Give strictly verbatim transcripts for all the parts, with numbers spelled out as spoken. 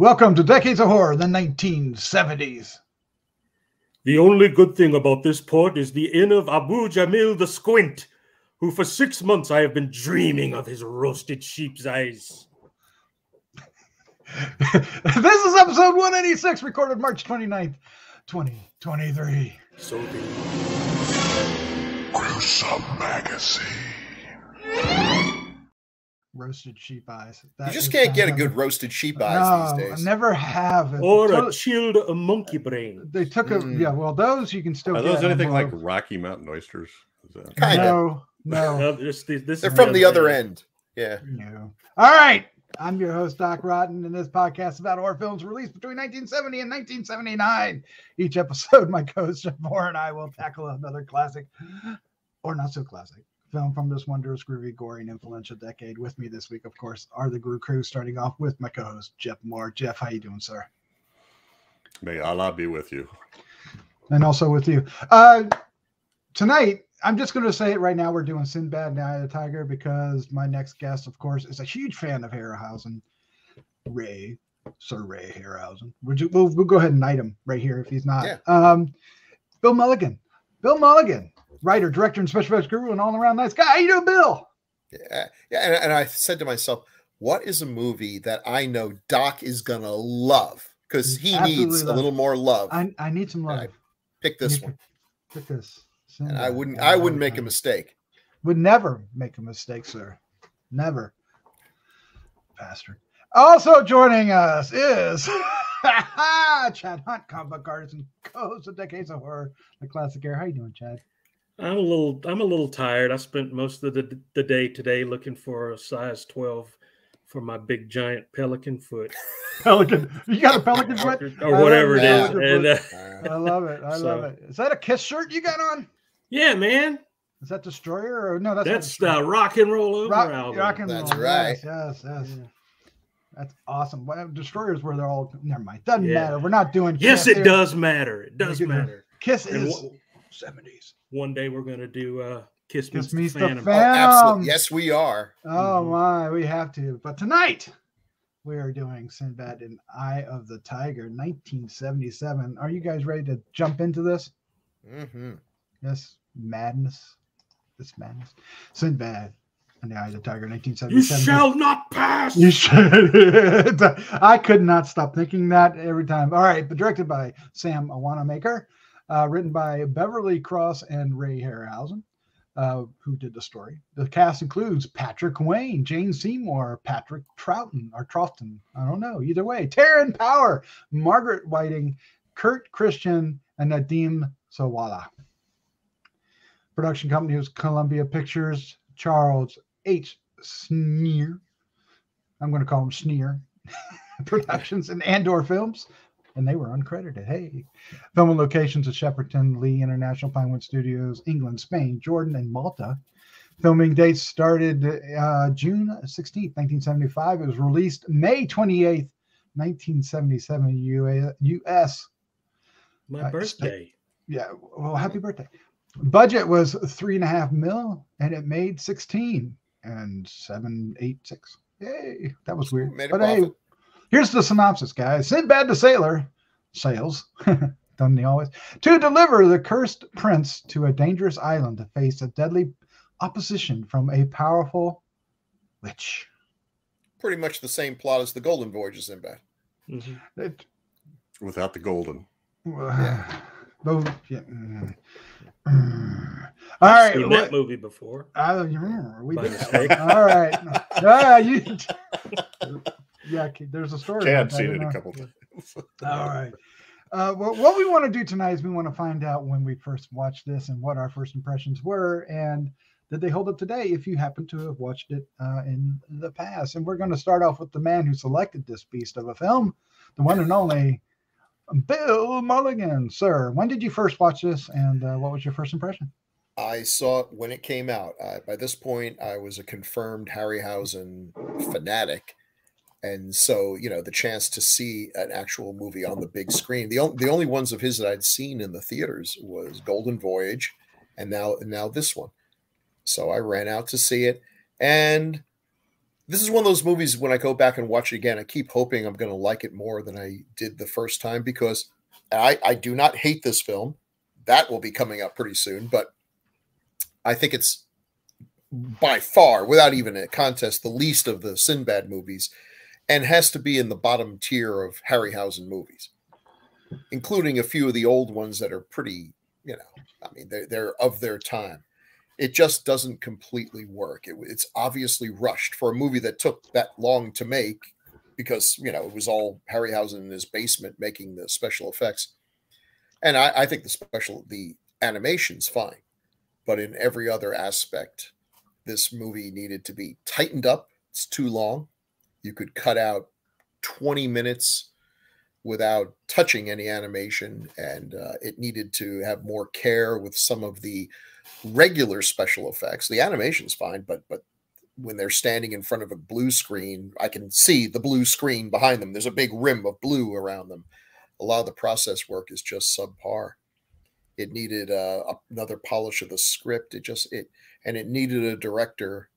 Welcome to Decades of Horror, the nineteen seventies. The only good thing about this port is the inn of Abu Jamil the Squint, who for six months I have been dreaming of his roasted sheep's eyes. This is episode one eighty-six, recorded March twenty-ninth, twenty twenty-three. So the Gruesome Magazine. Roasted sheep eyes. That you just can't get a good roasted sheep eyes no, these days. I never have. Or took, a chilled monkey brain. They took a mm. yeah. Well, those you can still. Are get those anything like Rocky Mountain oysters? That... Kind of. No, no. This, this They're from the other end. end. Yeah. No. All right. I'm your host, Doc Rotten, and this podcast is about horror films released between nineteen seventy and nineteen seventy-nine. Each episode, my co-host Jeff Mohr and I will tackle another classic, or not so classic, film from this wondrous, groovy, gory, and influential decade. With me this week, of course, are the Grue Crew, starting off with my co-host, Jeff Mohr. Jeff, how you doing, sir? May Allah be with you. And also with you. Uh, tonight, I'm just going to say it right now, we're doing Sinbad and the Eye of the Tiger because my next guest, of course, is a huge fan of Harryhausen, Ray, Sir Ray Harryhausen. Would you, we'll, we'll go ahead and knight him right here if he's not. Yeah. Um, Bill Mulligan. Bill Mulligan. Writer, director, and special effects guru, and all-around nice guy. How you doing, Bill? Yeah, yeah. And, and I said to myself, what is a movie that I know Doc is going to love? Because he Absolutely needs love. a little more love. I, I need some love. Pick this one. Pick this. Send and I wouldn't, I wouldn't make a mistake. Would never make a mistake, sir. Never. Bastard. Also joining us is... Chad Hunt, comic book artist and co-host of Decades of Horror, the classic era. How you doing, Chad? I'm a little, I'm a little tired. I spent most of the, the day today looking for a size twelve for my big giant pelican foot. Pelican, you got a pelican foot or whatever it is. And, uh, I love it. I so, love it. Is that a Kiss shirt you got on? Yeah, man. Is that Destroyer or no? That's that's the Rock and Roll Over rock, album. Rock and that's roll. right. Yes, yes. yes. Yeah. That's awesome. Well, Destroyers where they're all. Never mind. Doesn't yeah. matter. We're not doing. Yes, Kiss it here. does matter. It does matter. Kiss is seventies. One day we're going to do uh, Kiss, Kiss Meets the Phantom. The Phantom. Oh, absolutely. Yes, we are. Oh, mm-hmm. my. We have to. But tonight, we are doing Sinbad and Eye of the Tiger, nineteen seventy-seven. Are you guys ready to jump into this? Mm-hmm. Yes, madness. This madness. Sinbad and the Eye of the Tiger, nineteen seventy-seven. You shall not pass! You should. I could not stop thinking that every time. All right, but directed by Sam Wanamaker. Uh, written by Beverly Cross and Ray Harryhausen, uh, who did the story. The cast includes Patrick Wayne, Jane Seymour, Patrick Troughton, or Troughton, I don't know, either way. Taryn Power, Margaret Whiting, Kurt Christian, and Nadim Sawala. Production company was Columbia Pictures, Charles H. Schneer. I'm going to call him Schneer. Productions and Andor Films. And they were uncredited. Hey, film and locations at Shepperton, Lee International, Pinewood Studios, England, Spain, Jordan, and Malta. Filming dates started uh, June sixteenth, nineteen seventy-five. It was released May twenty-eighth, nineteen seventy-seven, U S My uh, birthday. Yeah. Well, happy birthday. Budget was three and a half mil, and it made sixteen and seven eighty-six. Yay! That was weird. Made but hey. Here's the synopsis, guys. Sinbad the Sailor, sails, don't they always, to deliver the cursed prince to a dangerous island to face a deadly opposition from a powerful witch. Pretty much the same plot as the Golden Voyage of Sinbad. Mm-hmm. It, Without the golden. Uh, yeah. Both, yeah. Mm. Mm. All I've right, seen well, that movie before. I, mm, we did that. All right. Ah, you... Yeah, there's a story. Chad's seen it know. a couple times. All right. Uh, well, what we want to do tonight is we want to find out when we first watched this and what our first impressions were, and did they hold up today if you happen to have watched it uh, in the past. And we're going to start off with the man who selected this beast of a film, the one and only Bill Mulligan. Sir, when did you first watch this, and uh, what was your first impression? I saw it when it came out. I, by this point, I was a confirmed Harryhausen fanatic. And so, you know, the chance to see an actual movie on the big screen. The, the only ones of his that I'd seen in the theaters was Golden Voyage and now, now this one. So I ran out to see it. And this is one of those movies when I go back and watch it again, I keep hoping I'm going to like it more than I did the first time, because I, I do not hate this film. That will be coming up pretty soon, but I think it's by far, without even a contest, the least of the Sinbad movies, and has to be in the bottom tier of Harryhausen movies, including a few of the old ones that are pretty, you know, I mean, they're, they're of their time. It just doesn't completely work. It, it's obviously rushed for a movie that took that long to make, because, you know, it was all Harryhausen in his basement making the special effects. And I, I think the special, the animation's fine, but in every other aspect, this movie needed to be tightened up. It's too long. You could cut out twenty minutes without touching any animation, and uh, it needed to have more care with some of the regular special effects. The animation's fine, but but when they're standing in front of a blue screen, I can see the blue screen behind them. There's a big rim of blue around them. A lot of the process work is just subpar. It needed uh, another polish of the script. It just it and it needed a director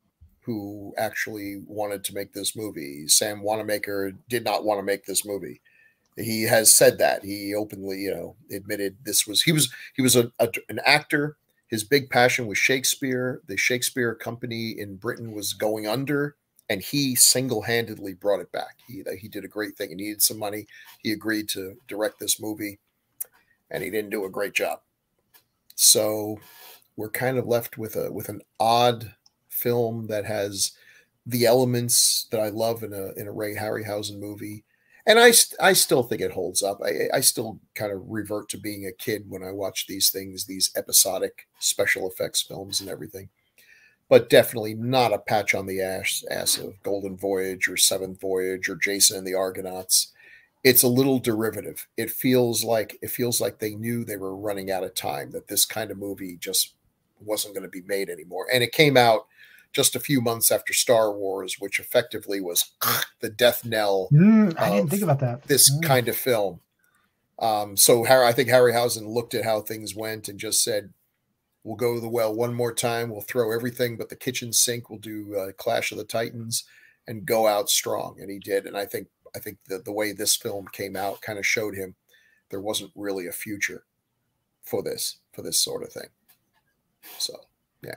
who actually wanted to make this movie. Sam Wanamaker did not want to make this movie. He has said that. He openly, you know, admitted this was he was he was a, a, an actor. His big passion was Shakespeare. The Shakespeare Company in Britain was going under, and he single-handedly brought it back. He, he did a great thing. He needed some money. He agreed to direct this movie, and he didn't do a great job. So we're kind of left with a with an odd film that has the elements that I love in a in a Ray Harryhausen movie. And I, I still think it holds up. I, I still kind of revert to being a kid when I watch these things, these episodic special effects films and everything. But definitely not a patch on the ass, ass of Golden Voyage or Seventh Voyage or Jason and the Argonauts. It's a little derivative. It feels like it feels like they knew they were running out of time, that this kind of movie just wasn't going to be made anymore. And it came out just a few months after Star Wars, which effectively was the death knell. Mm, I didn't think about that. This mm. kind of film. Um, so Harry, I think Harryhausen looked at how things went and just said, we'll go to the well one more time. We'll throw everything but the kitchen sink. We'll do uh, Clash of the Titans and go out strong. And he did. And I think I think that the way this film came out kind of showed him there wasn't really a future for this, for this sort of thing. So, yeah.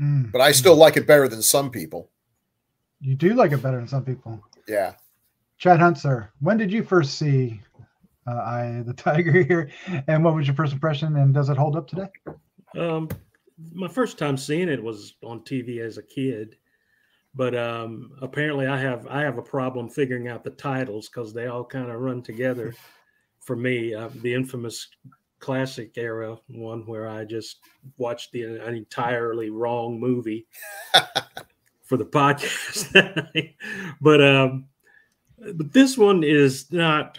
Mm. But I still like it better than some people. You do like it better than some people. Yeah. Chad Hunt, sir, when did you first see uh, Eye of the Tiger here? And what was your first impression? And does it hold up today? Um, my first time seeing it was on T V as a kid. But um, apparently I have I have a problem figuring out the titles, because they all kind of run together for me. Uh, the infamous classic era one where I just watched the, an entirely wrong movie for the podcast. But um, but this one is not,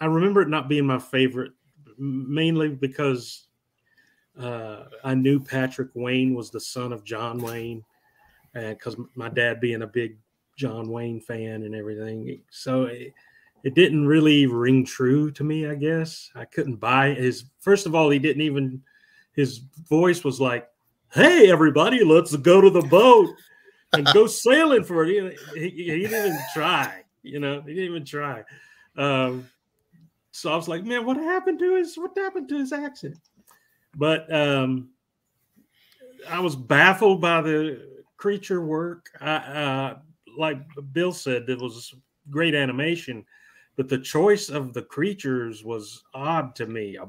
I remember it not being my favorite, mainly because uh, I knew Patrick Wayne was the son of John Wayne, because uh, my dad being a big John Wayne fan and everything. So it, It didn't really ring true to me, I guess. I couldn't buy his. First of all, he didn't even, his voice was like, hey, everybody, let's go to the boat and go sailing for it. He, he, he didn't even try, you know, he didn't even try. Um, so I was like, man, what happened to his, what happened to his accent? But um, I was baffled by the creature work. I, uh, like Bill said, it was great animation. But the choice of the creatures was odd to me. A,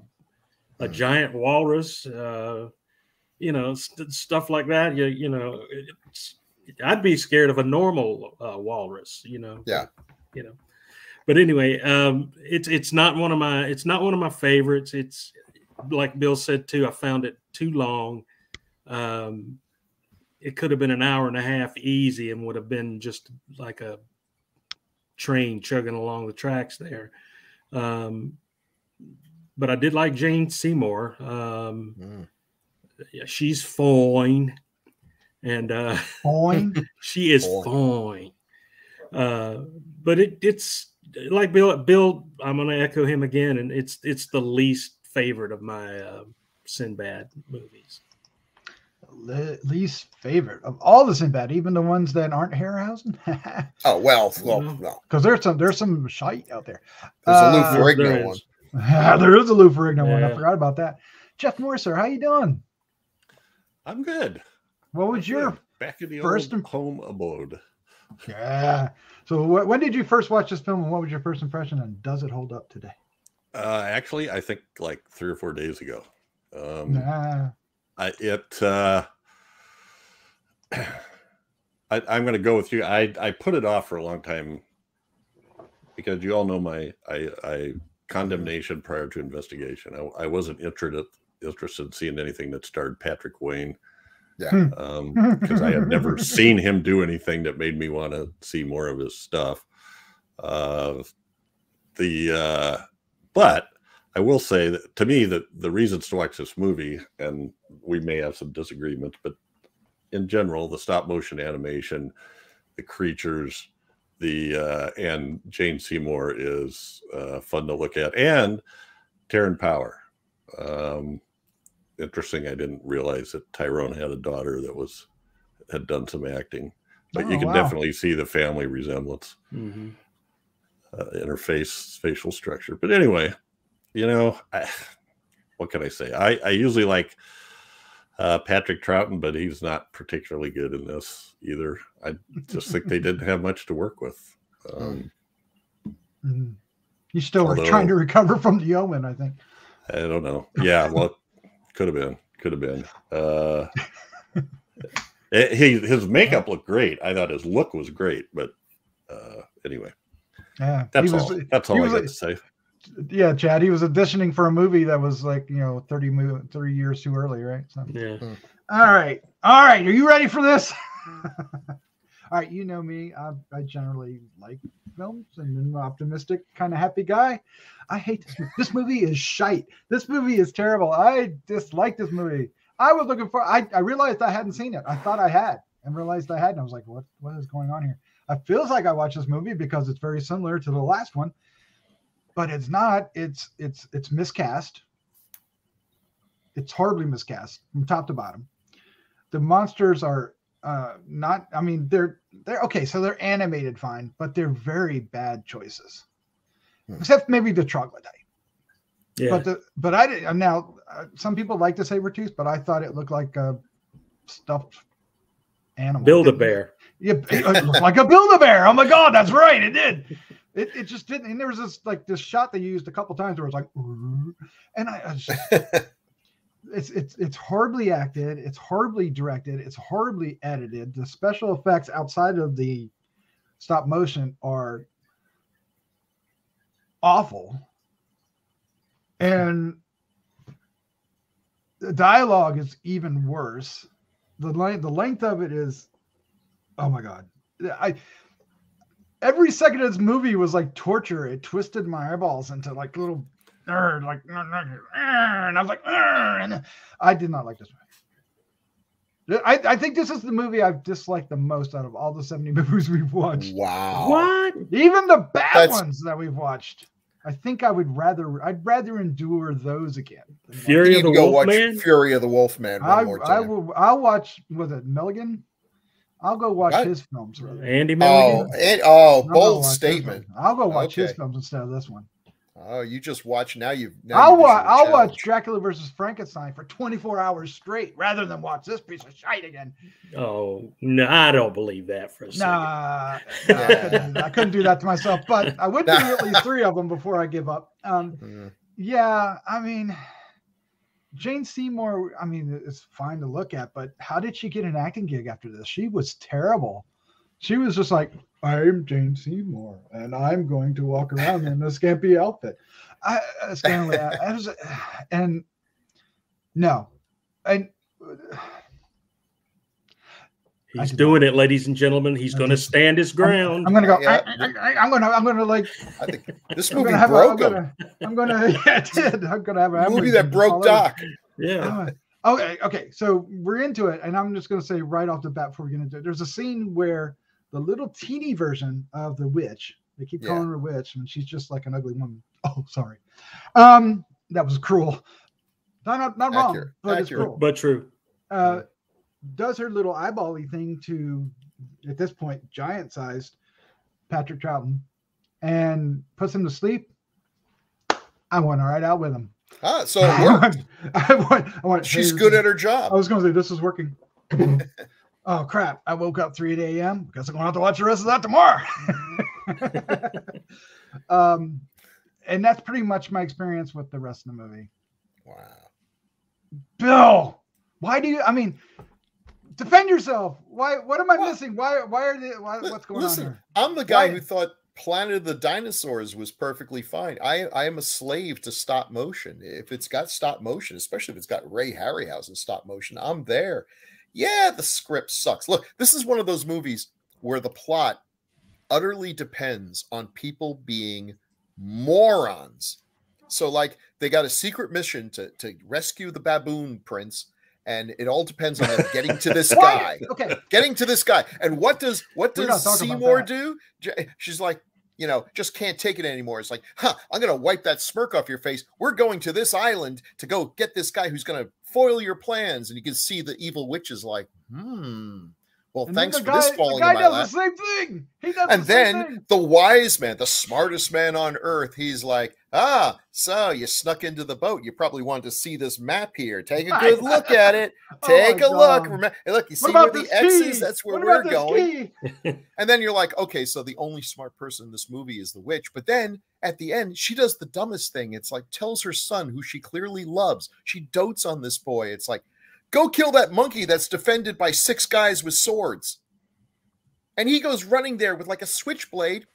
a giant walrus, uh, you know, st stuff like that. You, you know, it's, I'd be scared of a normal uh, walrus, you know. Yeah. You know, but anyway, um, it's it's not one of my it's not one of my favorites. It's like Bill said too. I found it too long. Um, it could have been an hour and a half easy, and would have been just like a train chugging along the tracks there. Um, but I did like Jane Seymour. Um, mm. Yeah, she's fine. And uh, fine? She is fine. fine. Uh, but it, it's like Bill, Bill, I'm going to echo him again. And it's, it's the least favorite of my uh, Sinbad movies. least favorite of all the Sinbad, even the ones that aren't Harryhausen. oh well, well, no, because there's some there's some shite out there. There's uh, a Lou Ferrigno there one. There is a Lou Ferrigno yeah. one. I forgot about that. Jeff Mohr, sir, how you doing? I'm good. What was I'm your good. back in the first old home abode? Yeah. So wh when did you first watch this film, and what was your first impression, and does it hold up today? Uh, actually, I think like three or four days ago. Um, nah. I, it, uh, I, I'm going to go with you. I, I put it off for a long time because you all know my I, I condemnation prior to investigation. I, I wasn't interested, interested in seeing anything that starred Patrick Wayne. Yeah. Um, because I had never seen him do anything that made me want to see more of his stuff. Uh, the, uh, but I will say that to me that the reasons to watch this movie, and we may have some disagreements, but in general, the stop motion animation, the creatures, the, uh, and Jane Seymour is, uh, fun to look at, and Taryn Power. Um, Interesting. I didn't realize that Tyrone had a daughter that was had done some acting, but oh, you can wow. definitely see the family resemblance mm-hmm. uh, in her face, facial structure. But anyway, you know, I, what can I say? I, I usually like uh, Patrick Troughton, but he's not particularly good in this either. I just think they didn't have much to work with. Um, mm-hmm. You still although, were trying to recover from The Omen, I think. I don't know. Yeah, well. Could have been, could have been. Uh, it, he, his makeup looked great. I thought his look was great, but uh, anyway, yeah, that's was, all. That's all I got to say. Yeah, Chad, he was auditioning for a movie that was like you know thirty, thirty years too early, right? So, yeah. All right, all right. Are you ready for this? All right, you know me. I, I generally like films and I'm an optimistic, kind of happy guy. I hate this movie. This movie is shite. This movie is terrible. I dislike this movie. I was looking for I, I realized I hadn't seen it. I thought I had and realized I hadn't. I was like, what, what is going on here? It feels like I watched this movie because it's very similar to the last one, but it's not. It's it's it's miscast. It's hardly miscast from top to bottom. The monsters are Uh, not, I mean, they're, they're okay. So they're animated fine, but they're very bad choices, hmm. except maybe the troglodyte. Yeah. But the, but I didn't now, uh, some people like the saber tooth, but I thought it looked like a stuffed animal. Build-a-bear. Yeah. It looked like a Build-a-Bear. Oh my God. That's right. It did. It, it just didn't. And there was this, like this shot they used a couple times where it was like, and I, I just, It's it's it's horribly acted. It's horribly directed. It's horribly edited. The special effects outside of the stop motion are awful, and the dialogue is even worse. The length the length of it is, oh my God! I every second of this movie was like torture. It twisted my eyeballs into like little. Like, and I was like, and I did not like this movie. I, I think this is the movie I've disliked the most out of all the seventy movies we've watched. Wow. What? Even the bad That's... ones that we've watched. I think I would rather, I'd rather endure those again. Fury of the Wolfman? Fury of the Wolfman one I, more time. I will, I'll watch, was it Milligan? I'll go watch I, his films. Rather. Andy Milligan? Oh, it, oh bold statement. I'll go watch okay. his films instead of this one. Oh, you just watch now. You've now I'll, you watch, I'll watch Dracula versus Frankenstein for twenty-four hours straight rather than watch this piece of shite again. Oh, no, I don't believe that for a nah, second. Nah, I couldn't, I couldn't do that to myself, but I would do nah. at least three of them before I give up. Um, mm. Yeah, I mean, Jane Seymour, I mean, it's fine to look at, but how did she get an acting gig after this? She was terrible. She was just like, I'm Jane Seymour, and I'm going to walk around in a scampy outfit. I, uh, Stanley, I, I was, uh, and no, and uh, he's doing know. it, ladies and gentlemen. He's going to stand his ground. I'm, I'm going to go. Yeah. I, I, I, I'm going to. I'm going to like. I think this movie I'm broke a, him. I'm going to. Yeah, it did. I'm going to have a movie that broke Doc. Over. Yeah. Uh, okay. Okay. So we're into it, and I'm just going to say right off the bat before we get into it, there's a scene where. The little teeny version of the witch. They keep yeah. calling her witch, and she's just like an ugly woman. Oh, sorry. Um, that was cruel. Not, not, not wrong, but Accurate. It's cruel. But true. Uh, does her little eyeball-y thing to, at this point, giant-sized Patrick Troughton and puts him to sleep. I went all right out with him. Ah, so it worked. I went, I went, I went, She's hey, good at her job. I was going to say, this is working. Oh, crap. I woke up three at eight a m Guess I'm going to have to watch the rest of that tomorrow. um, and that's pretty much my experience with the rest of the movie. Wow. Bill, why do you, I mean, defend yourself. Why, what am I well, missing? Why, why are they, why, what's going listen, on here? I'm the guy why? who thought Planet of the Dinosaurs was perfectly fine. I, I am a slave to stop motion. If it's got stop motion, especially if it's got Ray Harryhausen stop motion, I'm there. Yeah, the script sucks. Look, this is one of those movies where the plot utterly depends on people being morons. So, like, they got a secret mission to, to rescue the baboon prince, and it all depends on them getting to this guy. Okay. Getting to this guy. And what does what does Seymour do? She's like, you know, just can't take it anymore. It's like, huh, I'm going to wipe that smirk off your face. We're going to this island to go get this guy who's going to foil your plans. And you can see the evil witch is like, hmm, well, and thanks for guy, this falling the guy in my lap. The same thing. He does and the then same thing. The wise man, the smartest man on earth, he's like, ah, so you snuck into the boat. You probably wanted to see this map here. Take a good look at it. Take oh a look. Remember, look, you see where the X is? That's where we're going. And then you're like, okay, so the only smart person in this movie is the witch. But then at the end, she does the dumbest thing. It's like tells her son, who she clearly loves. She dotes on this boy. It's like, go kill that monkey that's defended by six guys with swords. And he goes running there with like a switchblade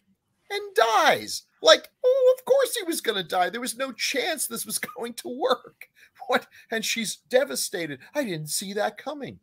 and dies. Like, oh, of course he was going to die. There was no chance this was going to work. What? And she's devastated. I didn't see that coming.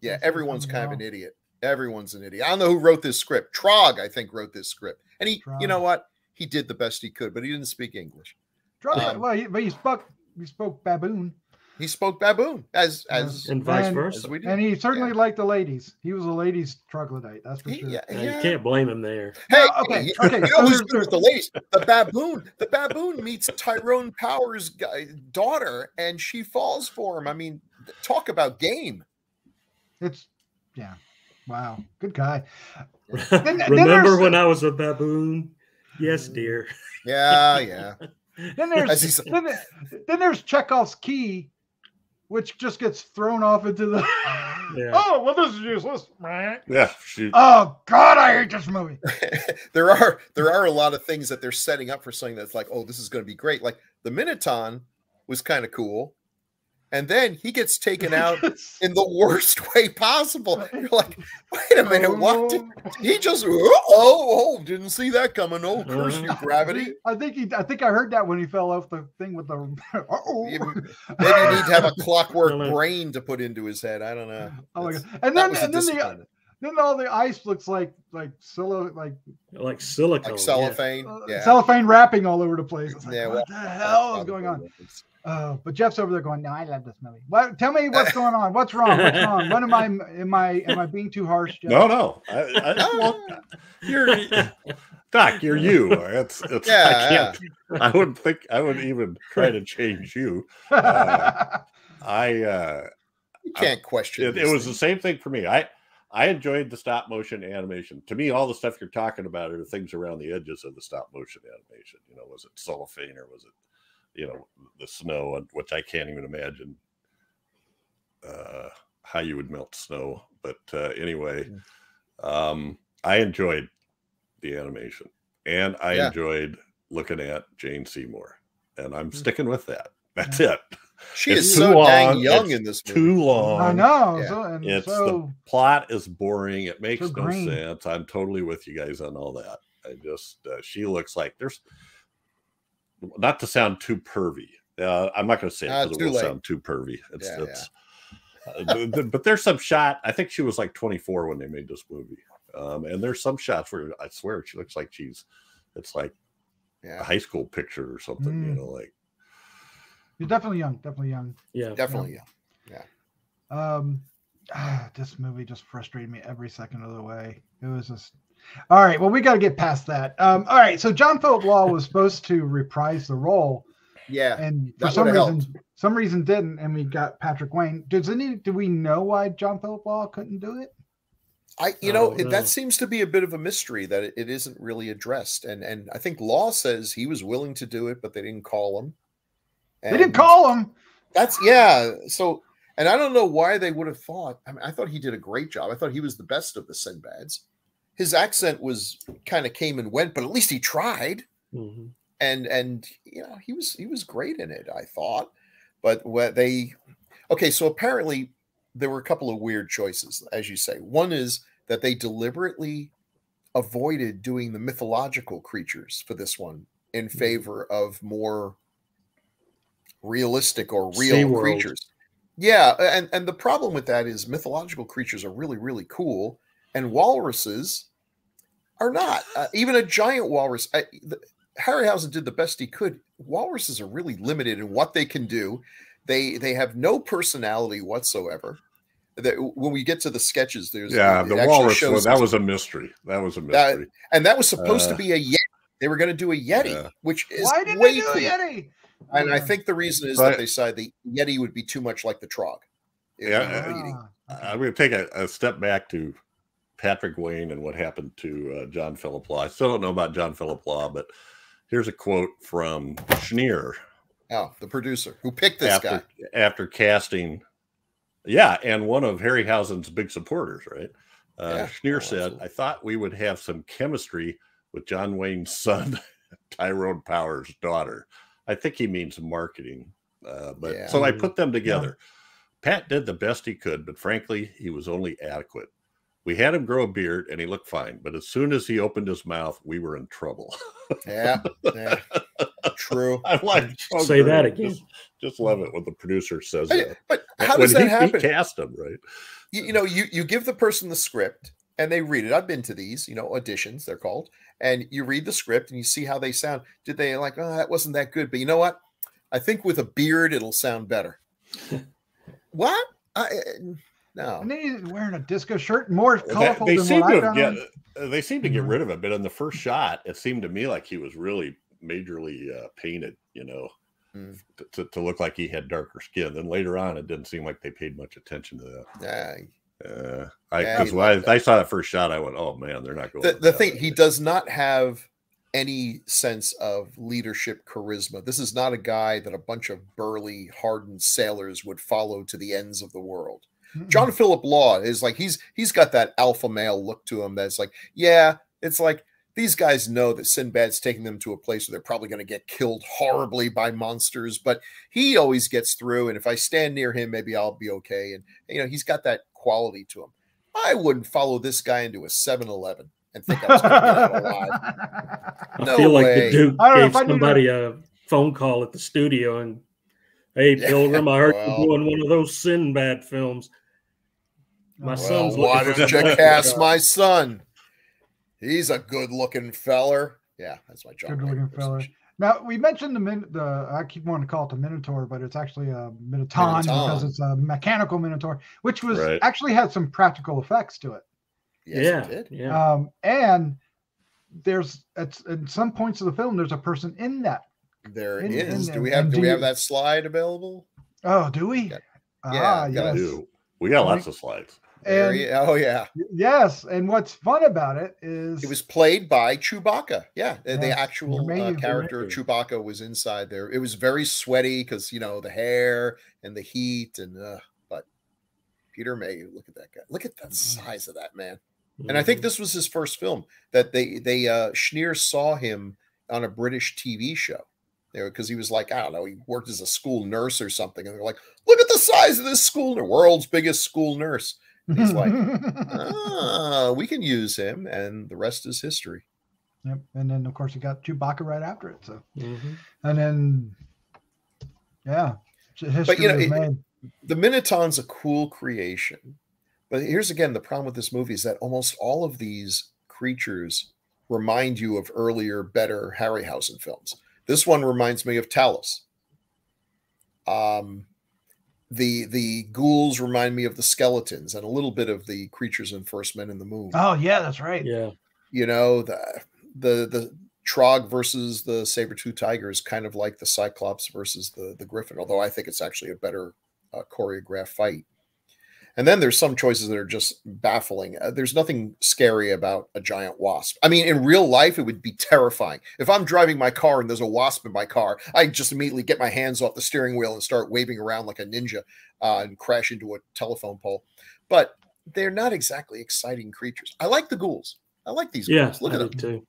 Yeah, everyone's kind of an idiot. Everyone's an idiot. I don't know who wrote this script. Trog, I think, wrote this script. And he, Trog. you know what? He did the best he could, but he didn't speak English. Trog, um, well, he, but he spoke, he spoke baboon. He spoke baboon as as and vice and, versa. As we did. And he certainly yeah. liked the ladies. He was a ladies troglodyte. That's for he, sure. Yeah, yeah. You can't blame him there. Hey, no, okay, you, okay. You know who's good with the ladies? The baboon. The baboon meets Tyrone Power's guy, daughter, and she falls for him. I mean, talk about game. It's yeah. Wow, good guy. Then, remember then when I was a baboon? Yes, dear. Yeah, yeah. Then there's then, then there's Chekhov's key, which just gets thrown off into the. Yeah. Oh well, this is useless. Yeah. Shoot. Oh God, I hate this movie. there are there are a lot of things that they're setting up for something that's like, oh, this is going to be great. Like the Minotaur was kind of cool, and then he gets taken out in the worst way possible. You're like, wait a minute, oh. what? Did, he just oh, oh didn't see that coming. Oh, curse you, gravity! I think he. I think I heard that when he fell off the thing with the. Uh oh, maybe you need to have a clockwork brain to put into his head. I don't know. Oh my God. And then and then the, then all the ice looks like like silo like like silicone, like cellophane, yeah. Yeah. cellophane wrapping all over the place. It's like, yeah, what well, the hell is going on? It's, Uh, but Jeff's over there going, no, I love this movie. What, tell me what's going on. What's wrong? What's wrong? What am I? Am I? Am I being too harsh, Jeff? No, no. I, I, I want, you're Doc. You're you. It's. It's yeah, I can't. Yeah. I wouldn't think. I wouldn't even try to change you. Uh, I. Uh, you can't I, question. It, it was the same thing for me. I. I enjoyed the stop motion animation. To me, all the stuff you're talking about are the things around the edges of the stop motion animation. You know, was it cellophane or was it? You know, the snow, which I can't even imagine uh, how you would melt snow. But uh, anyway, um, I enjoyed the animation and I yeah. enjoyed looking at Jane Seymour. And I'm sticking with that. That's it. She it's is so long. dang young it's in this movie. Too long. I know. Yeah. So, and it's so, the plot is boring. It makes so no green. sense. I'm totally with you guys on all that. I just, uh, she looks like there's. Not to sound too pervy. Uh, I'm not going to say it because uh, it will sound too pervy. It's, yeah, it's, yeah. uh, but there's some shot. I think she was like twenty-four when they made this movie. Um, and there's some shots where I swear she looks like she's, it's like yeah. a high school picture or something, mm. you know, like. You're definitely young. Definitely young. Yeah. Definitely yeah. young. Yeah. Um, ah, this movie just frustrated me every second of the way. It was just. All right, well, we got to get past that. Um, all right, so John Philip Law was supposed to reprise the role, Yeah. And for some reason, helped. some reason didn't, and we got Patrick Wayne. Does any do we know why John Philip Law couldn't do it? I you know, know that seems to be a bit of a mystery that it, it isn't really addressed, and and I think Law says he was willing to do it, but they didn't call him. And they didn't call him. That's yeah. So and I don't know why they would have thought. I mean, I thought he did a great job. I thought he was the best of the Sinbads. His accent was kind of came and went, but at least he tried. Mm-hmm. And and you know he was he was great in it. I thought, but what they okay. So apparently. There were a couple of weird choices, as you say. One is that they deliberately avoided doing the mythological creatures for this one in favor of more realistic or real creatures. Yeah, and, and the problem with that is mythological creatures are really, really cool, and walruses are not. Uh, even a giant walrus, I, the, Harryhausen did the best he could. Walruses are really limited in what they can do. They they have no personality whatsoever. That when we get to the sketches, there's yeah the walrus. Well, that was a mystery. That was a mystery, that, and that was supposed uh, to be a yeti. They were going to do a yeti, yeah. which is why did they do a yeti? And yeah. I think the reason is but, that they decided the yeti would be too much like the trog. Yeah, uh, I'm going to take a, a step back to Patrick Wayne and what happened to uh, John Philip Law. I still don't know about John Philip Law, but here's a quote from Schneer. Oh, the producer who picked this after, guy after casting, yeah, and one of Harryhausen's big supporters, right? Uh, yeah, Schneer oh, said, absolutely. "I thought we would have some chemistry with John Wayne's son, Tyrone Power's daughter." I think he means marketing, uh, but yeah. so I put them together. Yeah. Pat did the best he could, but frankly, he was only adequate. We had him grow a beard, and he looked fine, but as soon as he opened his mouth, we were in trouble. yeah. yeah. True. I like oh, say girl, that again. Just, just love it when the producer says I, that. But how does when that he, happen? He cast them, right? You, you know, you you give the person the script and they read it. I've been to these, you know, auditions they're called, and you read the script and you see how they sound. Did they like? Oh, that wasn't that good. But you know what? I think with a beard, it'll sound better. what? I, no. And then he's wearing a disco shirt, more colorful they, they than seem what to I've done. Get, they seem to get rid of it, but in the first shot, it seemed to me like he was really. majorly uh, painted, you know, mm. to, to look like he had darker skin. Then later on, it didn't seem like they paid much attention to that. Uh, uh, I, yeah, when I, that. I saw that first shot, I went, oh, man, they're not going to. The, the thing, he does not have any sense of leadership charisma. This is not a guy that a bunch of burly, hardened sailors would follow to the ends of the world. Mm-hmm. John Philip Law is like, he's he's got that alpha male look to him that's like, yeah, it's like, these guys know that Sinbad's taking them to a place where they're probably going to get killed horribly by monsters, but he always gets through. And if I stand near him, maybe I'll be okay. And, you know, he's got that quality to him. I wouldn't follow this guy into a seven eleven and think I was going to get out alive. No I feel way. Like the Duke gave somebody a phone call at the studio and, hey, Pilgrim, yeah, I heard well, you're doing one of those Sinbad films. My well, son's why did you cast my son? He's a good-looking feller. Yeah, that's my job. Good-looking feller. Now, we mentioned the, min the, I keep wanting to call it a Minotaur, but it's actually a Minotaur because it's a mechanical Minotaur, which was right. actually had some practical effects to it. Yes, yeah. It did. Yeah. Um, and there's, at, at some points of the film, there's a person in that. There in, is. In, do we have do, do we have that slide available? Oh, do we? Yeah, ah, yes. do. We got lots of slides. And, he, oh yeah, yes. And what's fun about it is it was played by Chewbacca. Yeah, yes, the actual uh, character of Chewbacca was inside there. It was very sweaty because you know the hair and the heat and uh, but Peter Mayhew, look at that guy. Look at the size of that man. Mm-hmm. And I think this was his first film that they they uh, Schneer saw him on a British T V show. There because he was like, I don't know, he worked as a school nurse or something, and they're like, look at the size of this school, the world's biggest school nurse. He's like, ah, we can use him, and the rest is history. Yep, and then of course you got Chewbacca right after it. So, mm-hmm. and then, yeah, history but you know, it, the Minotaur's a cool creation. But here's again the problem with this movie is that almost all of these creatures remind you of earlier, better Harryhausen films. This one reminds me of Talos. Um. The the ghouls remind me of the skeletons and a little bit of the creatures in First Men in the Moon. Oh yeah, that's right. Yeah, you know the the the Trog versus the saber-tooth tiger is kind of like the Cyclops versus the, the Griffin, although I think it's actually a better uh, choreographed fight. And then there's some choices that are just baffling. Uh, there's nothing scary about a giant wasp. I mean, in real life, it would be terrifying. If I'm driving my car and there's a wasp in my car, I just immediately get my hands off the steering wheel and start waving around like a ninja uh, and crash into a telephone pole. But they're not exactly exciting creatures. I like the ghouls. I like these yeah, ghouls. Look I at them. Too.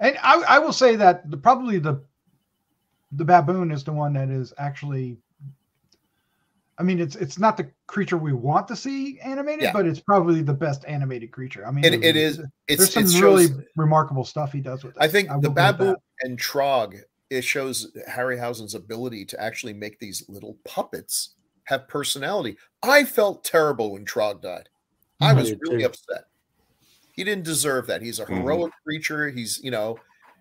And I, I will say that the, probably the the baboon is the one that is actually... I mean, it's it's not the creature we want to see animated, yeah. but it's probably the best animated creature. I mean, it, it is. It's, there's some it shows, really remarkable stuff he does with it. I think I the baboon and Trog, it shows Harryhausen's ability to actually make these little puppets have personality. I felt terrible when Trog died. Mm-hmm. I was really upset. He didn't deserve that. He's a heroic mm-hmm. creature. He's, you know,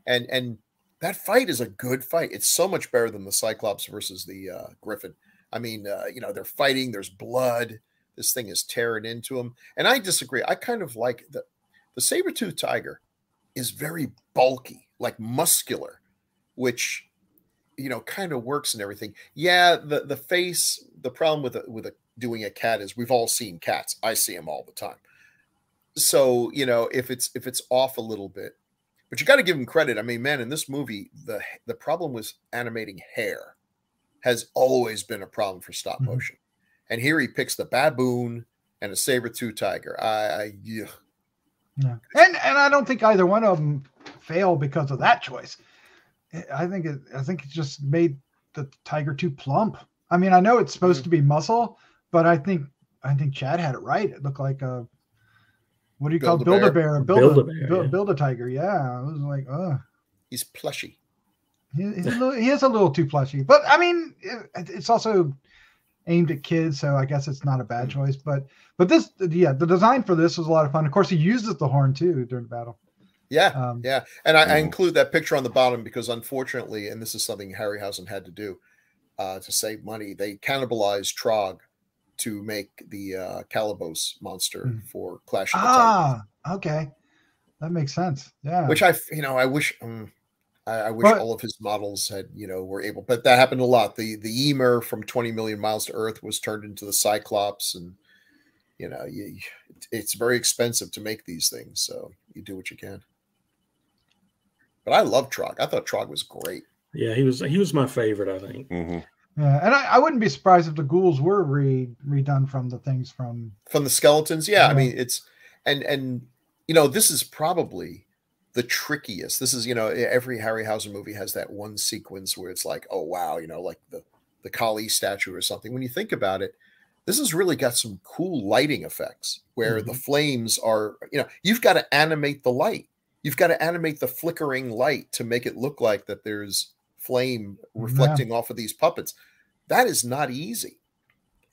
and and that fight is a good fight. It's so much better than the Cyclops versus the uh, Griffin. I mean, uh, you know, they're fighting. There's blood. This thing is tearing into them. And I disagree. I kind of like the, the saber-toothed tiger is very bulky, like muscular, which, you know, kind of works and everything. Yeah, the, the face, the problem with, a, with a, doing a cat is we've all seen cats. I see them all the time. So, you know, if it's if it's off a little bit. But you got to give him credit. I mean, man, in this movie, the the problem was animating hair. Has always been a problem for stop motion. Mm-hmm. And here he picks the baboon and a saber-tooth tiger. I, I yeah. yeah. And and I don't think either one of them fail because of that choice. I think it I think it just made the tiger too plump. I mean, I know it's supposed mm-hmm. to be muscle, but I think I think Chad had it right. It looked like a what do you build call it? Build-a-bear. Build-a-bear. Build-a-bear. Build-a-tiger. Yeah. I was like, oh. He's plushy. He, he's a little, he is a little too plushy, but I mean, it, it's also aimed at kids, so I guess it's not a bad choice. But but this, yeah, the design for this was a lot of fun. Of course, he uses the horn too during the battle. Yeah, um, yeah, and I, I include that picture on the bottom because unfortunately, and this is something Harryhausen had to do uh, to save money. They cannibalized Trog to make the uh, Calibos monster mm-hmm. for Clash of the Titans. Ah, okay, that makes sense. Yeah, which I, you know, I wish. Um, I, I wish but, all of his models had, you know, were able, but that happened a lot. The the Emer from twenty million miles to Earth was turned into the Cyclops, and you know, you, it's very expensive to make these things, so you do what you can. But I love Trog. I thought Trog was great. Yeah, he was he was my favorite, I think. Mm-hmm. Yeah, and I, I wouldn't be surprised if the ghouls were re, redone from the things from from the skeletons. Yeah, you know. I mean, it's and and you know, this is probably. The trickiest. This is, you know, every Harryhausen movie has that one sequence where it's like, oh, wow, you know, like the, the Kali statue or something. When you think about it, this has really got some cool lighting effects where mm-hmm. the flames are, you know, you've got to animate the light. You've got to animate the flickering light to make it look like that there's flame reflecting yeah. off of these puppets. That is not easy.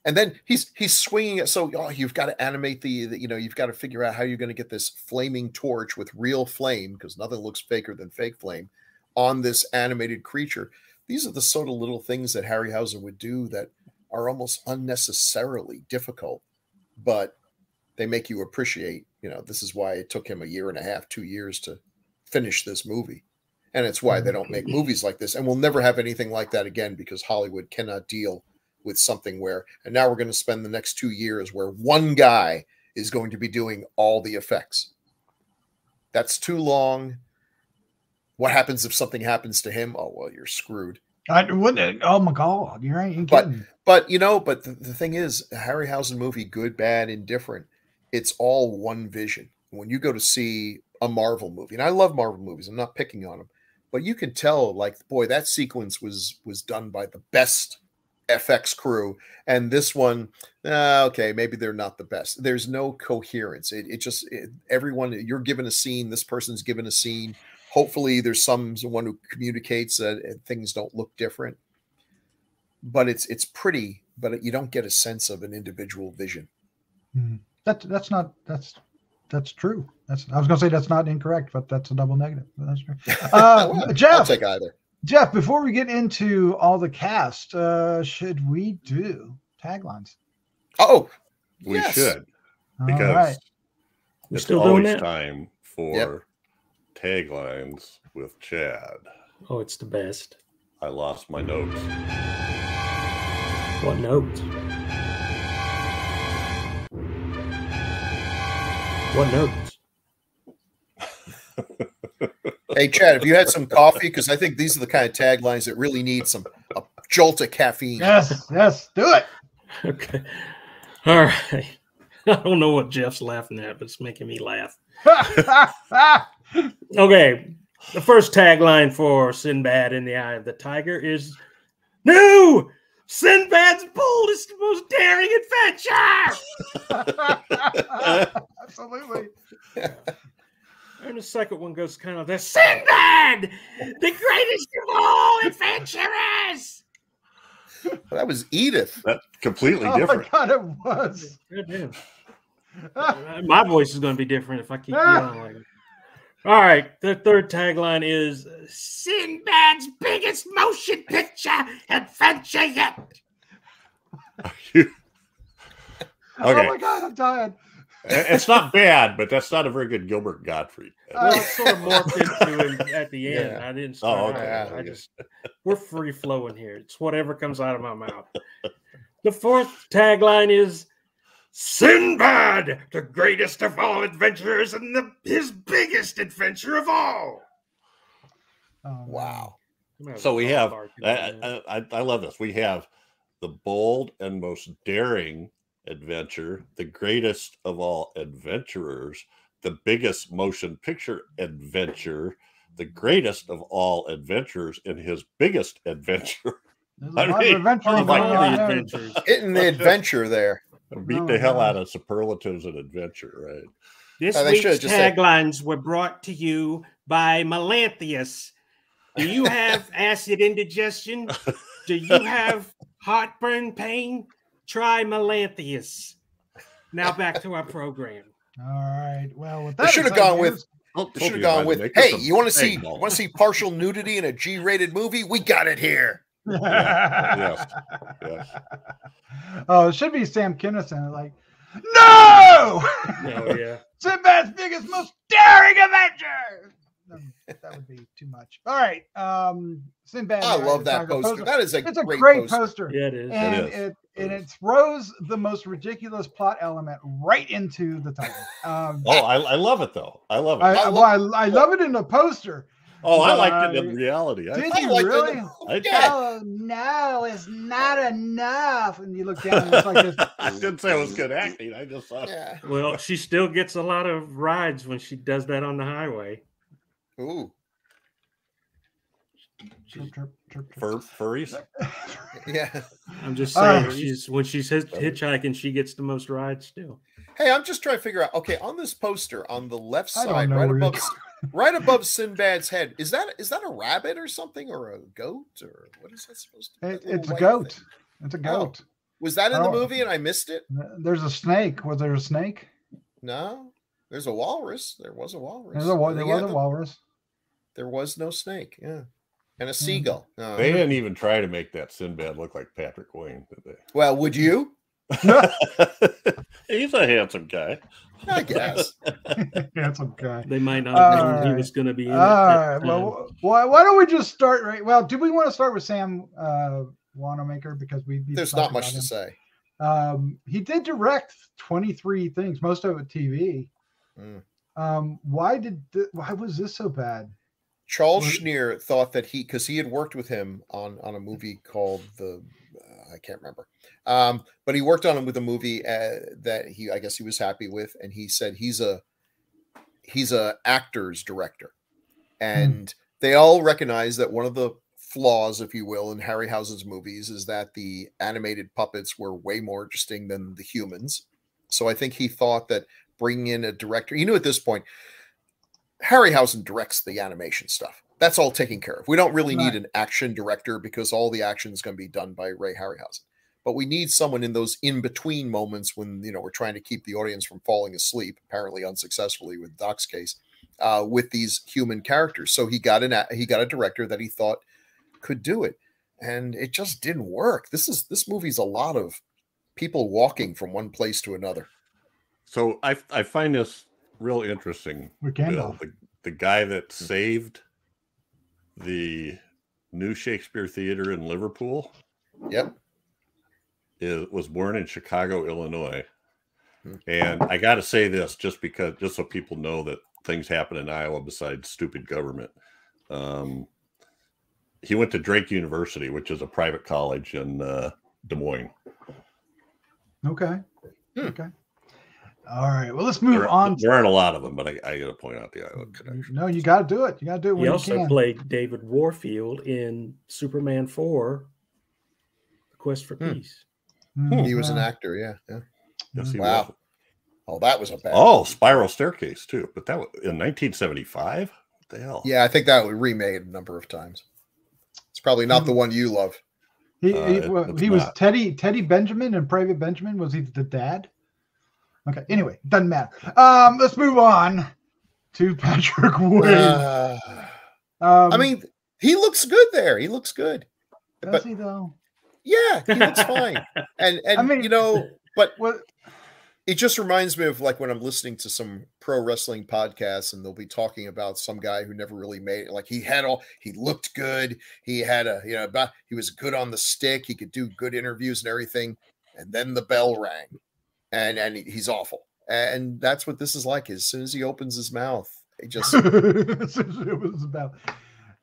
And then he's he's swinging it. So oh, you've got to animate the, the, you know, you've got to figure out how you're going to get this flaming torch with real flame, because nothing looks faker than fake flame, on this animated creature. These are the sort of little things that Harryhausen would do that are almost unnecessarily difficult, but they make you appreciate, you know, this is why it took him a year and a half, two years to finish this movie. And it's why they don't make movies like this. And we'll never have anything like that again, because Hollywood cannot deal with something where, and now we're going to spend the next two years where one guy is going to be doing all the effects. That's too long. What happens if something happens to him? Oh, well, you're screwed. I wouldn't. Oh my God. You're right. You're but, but you know, but the, the thing is, a Harryhausen movie, good, bad, indifferent, it's all one vision. When you go to see a Marvel movie, and I love Marvel movies, I'm not picking on them, but you can tell, like, boy, that sequence was, was done by the best F X crew, and this one, uh, okay, maybe they're not the best. There's no coherence. It, it just it, everyone. You're given a scene. This person's given a scene. Hopefully, there's someone who communicates that things don't look different. But it's it's pretty, but you don't get a sense of an individual vision. Mm. That that's not that's that's true. That's I was going to say that's not incorrect, but that's a double negative. That's true. Uh, well, Jeff, I'll take either. Jeff, before we get into all the cast, uh, should we do taglines? Oh, we yes. should. Because all right. it's We're still always doing it. time for yep. taglines. with Chad. Oh, it's the best. I lost my notes. What notes? What notes? Hey, Chad, have you had some coffee? Because I think these are the kind of taglines that really need some a jolt of caffeine. Yes, yes, do it. Okay. All right. I don't know what Jeff's laughing at, but it's making me laugh. Okay. The first tagline for Sinbad and the Eye of the Tiger is, "New Sinbad's boldest, most daring adventure." Absolutely. And the second one goes kind of this: "Sinbad, the greatest of all adventurers." That was Edith. That's completely oh different. Oh my God, it was. It is. My voice is going to be different if I keep ah. going like that. All right. The third tagline is "Sinbad's biggest motion picture adventure yet." Okay. Oh my God, I'm dying. It's not bad, but that's not a very good Gilbert Gottfried. I sort of morphed into it at the end. Yeah. I didn't start. Oh, okay. I, I just, we're free flowing here. It's whatever comes out of my mouth. The fourth tagline is "Sinbad, the greatest of all adventurers and the, his biggest adventure of all." Um, wow. So we have, I, I, I love this. We have the bold and most daring adventure, the greatest of all adventurers, the biggest motion picture adventure, the greatest of all adventurers in his biggest adventure. I mean, adventure like adventures. Getting the adventure there. Beat the hell out of superlatives and adventure, right? This oh, week's taglines said... were brought to you by Melanthius. Do you have acid indigestion? Do you have heartburn pain? Try Melanthius. Now back to our program. All right. Well, with that, should have gone with. Should have gone with. Hey, you want to see? Want to see partial nudity in a G rated movie? We got it here. Yeah. Yes. Yes. Oh, it should be Sam Kinison. Like, no. No. Yeah. Sinbad's biggest, most daring adventure. That would be too much. All right. Um, Sinbad. I love that poster. poster. That is a it's great, a great poster. poster. Yeah, it is. And it, is. it and it throws the most ridiculous plot element right into the title. Um, oh, I, I love it though. I love it. I, I, love, well, I, I love it in the poster. Oh, I liked it in reality. I, Did I you really? It. I did. Oh no, it's not enough. And you look down and it's like this. I didn't say it was good acting. I just thought. Yeah. Well, she still gets a lot of rides when she does that on the highway. Ooh. Chirp, chirp, chirp, chirp. Fur, furries? Yeah. I'm just saying, uh, she's when she's hitchhiking, she gets the most rides still. Hey, I'm just trying to figure out. Okay, on this poster, on the left side, right above, right above Sinbad's head, is that is that a rabbit or something, or a goat, or what is that supposed to be? It, it's a goat. Thing? It's a goat. Oh. Was that in oh. the movie and I missed it? There's a snake. Was there a snake? No. There's a walrus. There was a walrus. There's a, there was a the, walrus. There was no snake, yeah. And a seagull. No, they didn't even try to make that Sinbad look like Patrick Wayne, did they? Well, would you? He's a handsome guy. I guess. Handsome guy. They might not have known right. he was going to be in All right. Well, why, why don't we just start right? Well, do we want to start with Sam uh, Wanamaker? Because we There's not much to him. say. Um, he did direct twenty-three things, most of it T V. Mm. Um, why did th why was this so bad? Charles Schneer thought that he, because he had worked with him on, on a movie called the, uh, I can't remember, um, but he worked on him with a movie uh, that he, I guess he was happy with. And he said, he's a, he's a actor's director. And mm. they all recognize that one of the flaws, if you will, in Harryhausen's movies is that the animated puppets were way more interesting than the humans. So I think he thought that bringing in a director, you know, at this point, Harryhausen directs the animation stuff. That's all taken care of. We don't really need an action director because all the action is going to be done by Ray Harryhausen. But we need someone in those in-between moments when, you know, we're trying to keep the audience from falling asleep, apparently unsuccessfully with Doc's case, uh, with these human characters. So he got an he got a director that he thought could do it, and it just didn't work. This is this movie's a lot of people walking from one place to another. So I I find this real interesting. Bill, the, the guy that saved the New Shakespeare Theater in Liverpool. Yep. It was born in Chicago, Illinois. And I got to say this just because, just so people know that things happen in Iowa besides stupid government. Um, he went to Drake University, which is a private college in uh, Des Moines. Okay. Hmm. Okay. All right. Well, let's move there, on. There aren't a lot of them, but I, I got to point out the Iowa connection. No, you got to do it. You got to do it when you can. He also played David Warfield in Superman four, The Quest for hmm. Peace. Hmm. He was an actor, yeah. yeah. Yes, he wow. was. Oh, that was a bad Oh, Spiral Staircase, too. But that was in nineteen seventy-five? What the hell? Yeah, I think that was remade a number of times. It's probably not mm-hmm. the one you love. He, uh, he, well, he was Teddy Teddy Benjamin and Private Benjamin. Was he the dad? Okay, anyway, doesn't matter. Um, let's move on to Patrick Wayne. Uh, um, I mean, he looks good there. He looks good. Does but, he, though? Yeah, he looks fine. And, and I mean, you know, but... Well, it just reminds me of like when I'm listening to some pro wrestling podcasts and they'll be talking about some guy who never really made it. Like he had all, he looked good. He had a, you know, about, he was good on the stick. He could do good interviews and everything. And then the bell rang and, and he's awful. And that's what this is like. As soon as he opens his mouth, it just, as soon as he opens his mouth.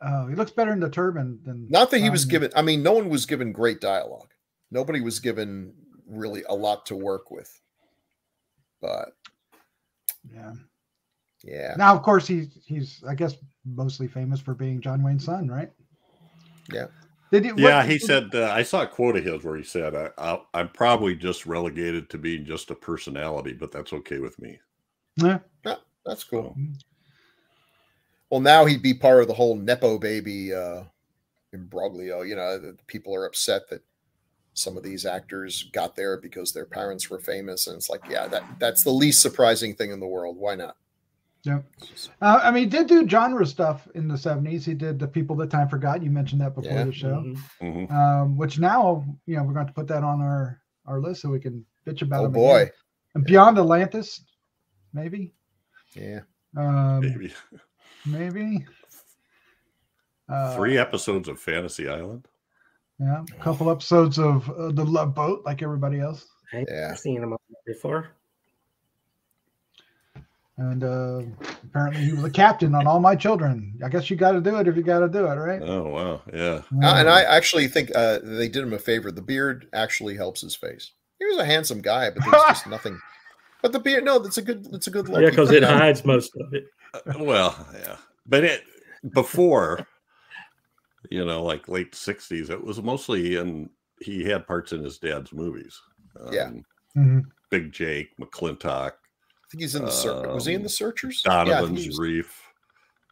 Oh, he looks better in the turban than not that he um, was given. I mean, no one was given great dialogue. Nobody was given really a lot to work with. But yeah, yeah. Now, of course, he's he's I guess mostly famous for being John Wayne's son, right? Yeah. Did he, yeah, what, he said. Uh, I saw a quote of his where he said, I, I, "I'm probably just relegated to being just a personality, but that's okay with me." Yeah, yeah, that's cool. Mm-hmm. Well, now he'd be part of the whole Nepo baby uh, imbroglio. You know, the people are upset that some of these actors got there because their parents were famous. And it's like, yeah, that that's the least surprising thing in the world. Why not? Yeah. Uh, I mean, he did do genre stuff in the seventies. He did The People That Time Forgot. You mentioned that before yeah. the show, mm-hmm. um, which now, you know, we're going to put that on our, our list so we can bitch about it. Oh, boy. Again. And yeah. Beyond Atlantis, maybe. Yeah. Um, maybe. Maybe. Uh, Three episodes of Fantasy Island. Yeah, a couple episodes of uh, The Love Boat, like everybody else. I've yeah. seen him before. And uh, apparently he was a captain on All My Children. I guess you got to do it if you got to do it, right? Oh, wow, yeah. Uh, and I actually think uh, they did him a favor. The beard actually helps his face. He was a handsome guy, but there's just nothing. But the beard, no, that's a good, that's a good look. Yeah, because it hides most of it. Uh, well, yeah. But it before... You know, like late sixties, it was mostly in, he had parts in his dad's movies. Um, yeah. Mm-hmm. Big Jake, McClintock. I think he's in The Searchers. Um, was he in The Searchers? Donovan's yeah, was... Reef,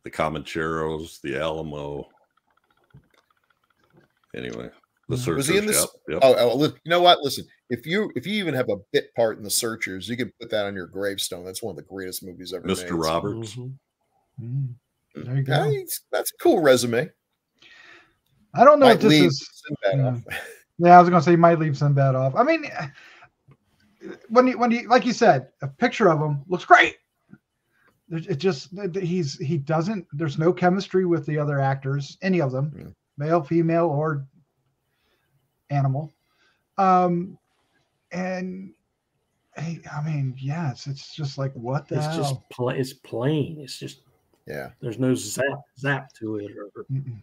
The Comancheros, The Alamo. Anyway, The Searchers. Was he in this? Yep. Oh, oh, you know what? Listen, if you if you even have a bit part in The Searchers, you can put that on your gravestone. That's one of the greatest movies ever Mister made. Mister Roberts. Mm-hmm. There you go. Yeah, that's a cool resume. I don't know might if this is. You know, yeah, I was gonna say you might leave Sinbad off. I mean, when he, when he, like you said, a picture of him looks great. It just he's he doesn't. There's no chemistry with the other actors, any of them, mm. male, female, or animal. Um, and I, I mean, yeah, it's, it's just like what the. It's hell? just pl it's plain. It's just yeah. There's no zap zap to it or. Mm-mm.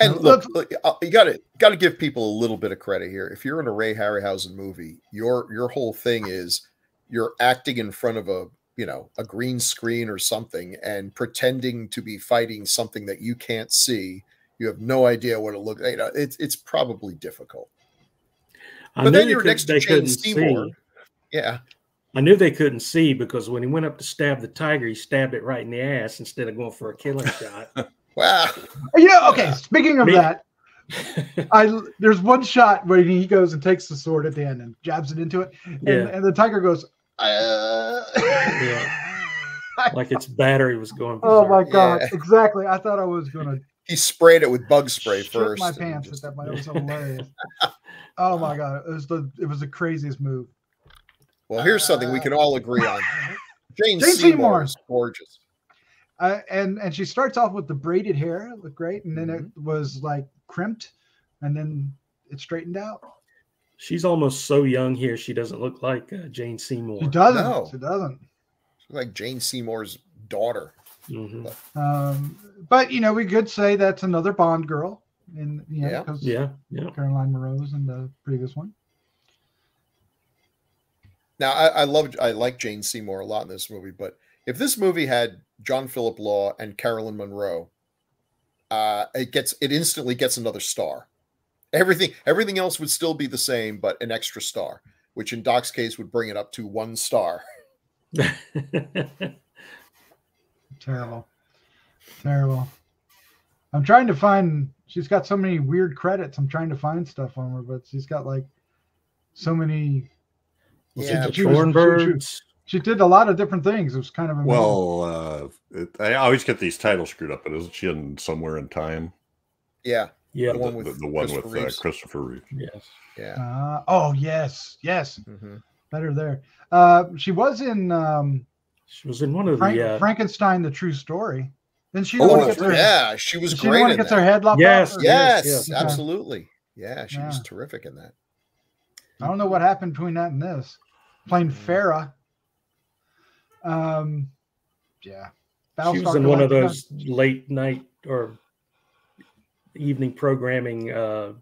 And look, look you got to got to give people a little bit of credit here. If you're in a Ray Harryhausen movie, your your whole thing is you're acting in front of a you know a green screen or something and pretending to be fighting something that you can't see. You have no idea what it looks. You know, it's it's probably difficult. I but then you're next to Jane Seymour. Yeah, I knew they couldn't see because when he went up to stab the tiger, he stabbed it right in the ass instead of going for a killing shot. Wow. You know, okay, yeah. Speaking of Me. that, I there's one shot where he goes and takes the sword at the end and jabs it into it, and, yeah. and the tiger goes, uh. yeah. like its battery was going berserk. Oh, my God. Yeah. Exactly. I thought I was going to. He sprayed it with bug spray first. my pants just... at that It was hilarious. Oh, my God. It was the, it was the craziest move. Well, here's uh, something we can all agree on. Jane, Jane Seymour is gorgeous. Uh, and and she starts off with the braided hair, it looked great, and then mm-hmm. it was like crimped, and then it straightened out. She's almost so young here; she doesn't look like uh, Jane Seymour. She doesn't. No. She doesn't. She's like Jane Seymour's daughter. Mm-hmm. But. Um, but you know, we could say that's another Bond girl, in you know, yeah, because yeah, yeah, Caroline Moreau was in the previous one. Now I, I love I like Jane Seymour a lot in this movie, but if this movie had John Philip Law and Marilyn Monroe, uh, it gets it instantly gets another star. Everything everything else would still be the same, but an extra star, which in Doc's case would bring it up to one star. Terrible, terrible. I'm trying to find. She's got so many weird credits. I'm trying to find stuff on her, but she's got like so many. Yeah, Thornbirds. She did a lot of different things. It was kind of amazing. Well, uh, it, I always get these titles screwed up, but isn't she in Somewhere in Time? Yeah. Yeah. The, the one with, the, the one Christopher, with Reeves. Uh, Christopher Reeve. Yes. Yeah. Uh, oh, yes. Yes. Mm-hmm. Better there. Uh, she was in um, She was in one of Frank, the... Uh... Frankenstein, The True Story. Then she oh, gets her, yeah. She was she great in that. She gets her head lopped yes, off? Yes. Yes. Yes. Absolutely. Yeah. She yeah. was terrific in that. I don't know what happened between that and this. Playing mm-hmm. Farrah. Um, yeah, Battle she was Star in one of those late night or evening programming, uh,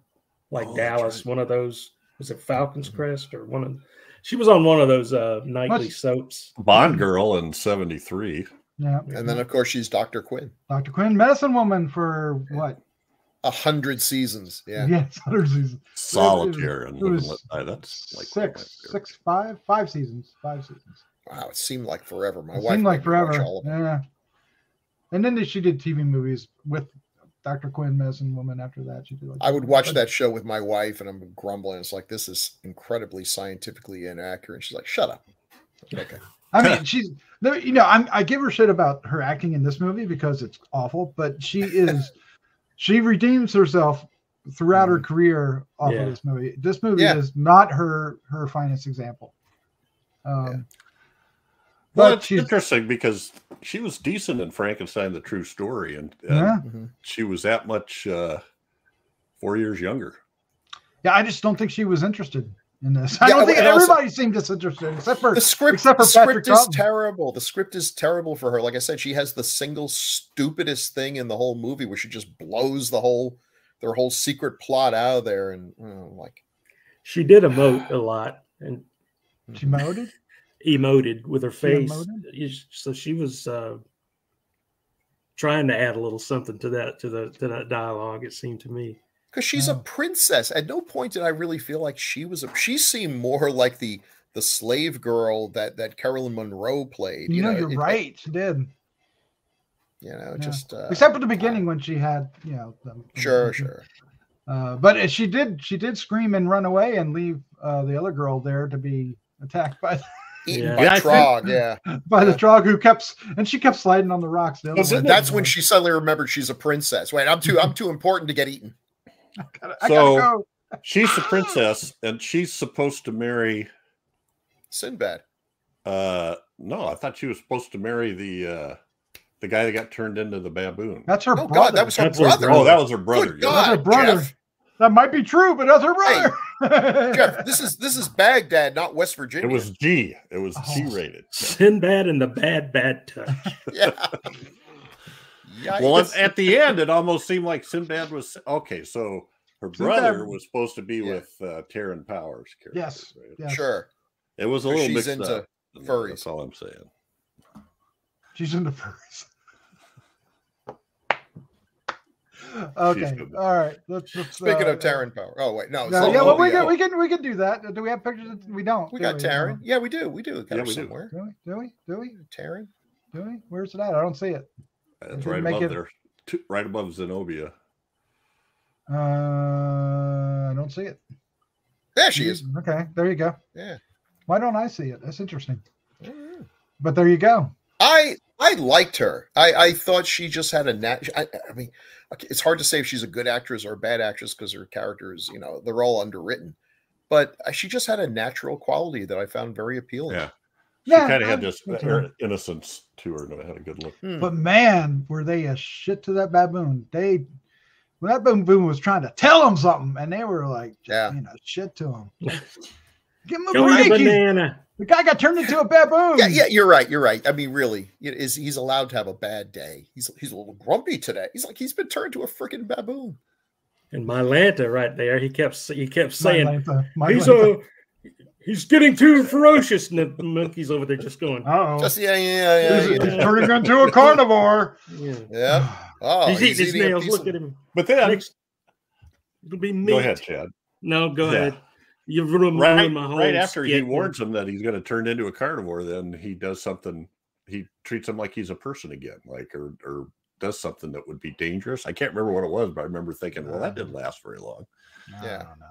like oh, Dallas. Right. One of those was it Falcon's mm-hmm. Crest or one of she was on one of those uh nightly What's... soaps. Bond girl in seventy-three. Yeah, and then of course she's Doctor Quinn. Doctor Quinn, Medicine Woman for yeah. what? A hundred seasons. Yeah, yes, hundred seasons. Solitaire and that's like six, six, five, five seasons, five seasons. Wow, it seemed like forever. My it wife seemed like forever. Yeah, and then she did T V movies with Doctor Quinn, Medicine Woman. After that, she did. Like I would watch movies. That show with my wife, and I'm grumbling. It's like this is incredibly scientifically inaccurate. And she's like, "Shut up." Okay. I mean, she's you know, I'm, I give her shit about her acting in this movie because it's awful, but she is she redeems herself throughout her career off yeah. of this movie. This movie yeah. is not her her finest example. Um, yeah. But well, it's she's... interesting because she was decent in Frankenstein: The True Story, and, and yeah. mm-hmm. she was that much uh, four years younger. Yeah, I just don't think she was interested in this. I yeah, don't think everybody also, seemed disinterested, except for the script. Except for the Patrick script is Troughton. Terrible. The script is terrible for her. Like I said, she has the single stupidest thing in the whole movie, where she just blows the whole their whole secret plot out of there, and you know, like she did emote a lot, and she moated. Emoted with her face, so she was uh, trying to add a little something to that to the to that dialogue. It seemed to me because she's oh. a princess. At no point did I really feel like she was a. She seemed more like the the slave girl that that Marilyn Monroe played. You, you know, know, you're it, right. It, she did. You know, yeah. just uh, except at the beginning uh, when she had you know. The, sure, the, sure. Uh, but she did. She did scream and run away and leave uh, the other girl there to be attacked by. The Eaten yeah. by yeah, Trog, yeah. By the Trog who kept and she kept sliding on the rocks. The well, so that's when she suddenly remembered she's a princess. Wait, I'm too I'm too important to get eaten. I gotta, I so gotta go. She's the princess, and she's supposed to marry Sinbad. Uh no, I thought she was supposed to marry the uh the guy that got turned into the baboon. That's her oh, brother. God, that was her that's brother. brother. Oh, that was her brother. Yeah. God, that's her brother. Jeff. That might be true, but that's her brother. Hey, Jeff, this is this is Baghdad, not West Virginia. It was G. It was oh, G-rated. Sinbad and the Bad Bad Touch. Yeah. Yikes. Well, at the end, it almost seemed like Sinbad was okay. So her brother Sinbad, was supposed to be yeah. with uh, Taryn Power's character. Yes, right? yes, sure. It was a little she's mixed into up. Furries. That's all I'm saying. She's into furries. Okay. All right. Let's, let's, Speaking uh, of Taryn Power. Oh wait, no. no yeah, well, we can we can we can do that. Do we have pictures? Of, we don't. We do got we? Taryn. Yeah, we do. We do. Got yeah, we somewhere. Do. do we? Do we? Do we? Taryn. Do we? Where's it at? I don't see it. That's right above it... there. Right above Zenobia. Uh, I don't see it. There she is. Okay. There you go. Yeah. Why don't I see it? That's interesting. Yeah. But there you go. I. I liked her. I, I thought she just had a nat. I, I mean, it's hard to say if she's a good actress or a bad actress because her characters, you know, they're all underwritten. But she just had a natural quality that I found very appealing. Yeah, Yeah, she kind of had this innocence to her, and it had a good look. Hmm. But man, were they a shit to that baboon? They, when that baboon was trying to tell them something, and they were like, yeah, you know, shit to him. Give him a Go break. Banana. The guy got turned into a baboon. Yeah, yeah, you're right. You're right. I mean, really, is he's allowed to have a bad day? He's he's a little grumpy today. He's like he's been turned to a freaking baboon. And Mylanta, right there, he kept he kept saying, Mylanta. Mylanta. he's a. He's getting too ferocious, and the monkey's over there just going, uh oh, just, yeah, yeah, yeah, he's, yeah. He's turning into a carnivore. Yeah, yeah. Oh, he's, he's eating his nails. Look of... at him. But then Next, it'll be me. Go ahead, Chad. No, go yeah. ahead. You ruined right, my whole. Right after he warns him that he's going to turn into a carnivore, then he does something. He treats him like he's a person again, like or or does something that would be dangerous. I can't remember what it was, but I remember thinking, well, that didn't last very long. No, yeah. No, no.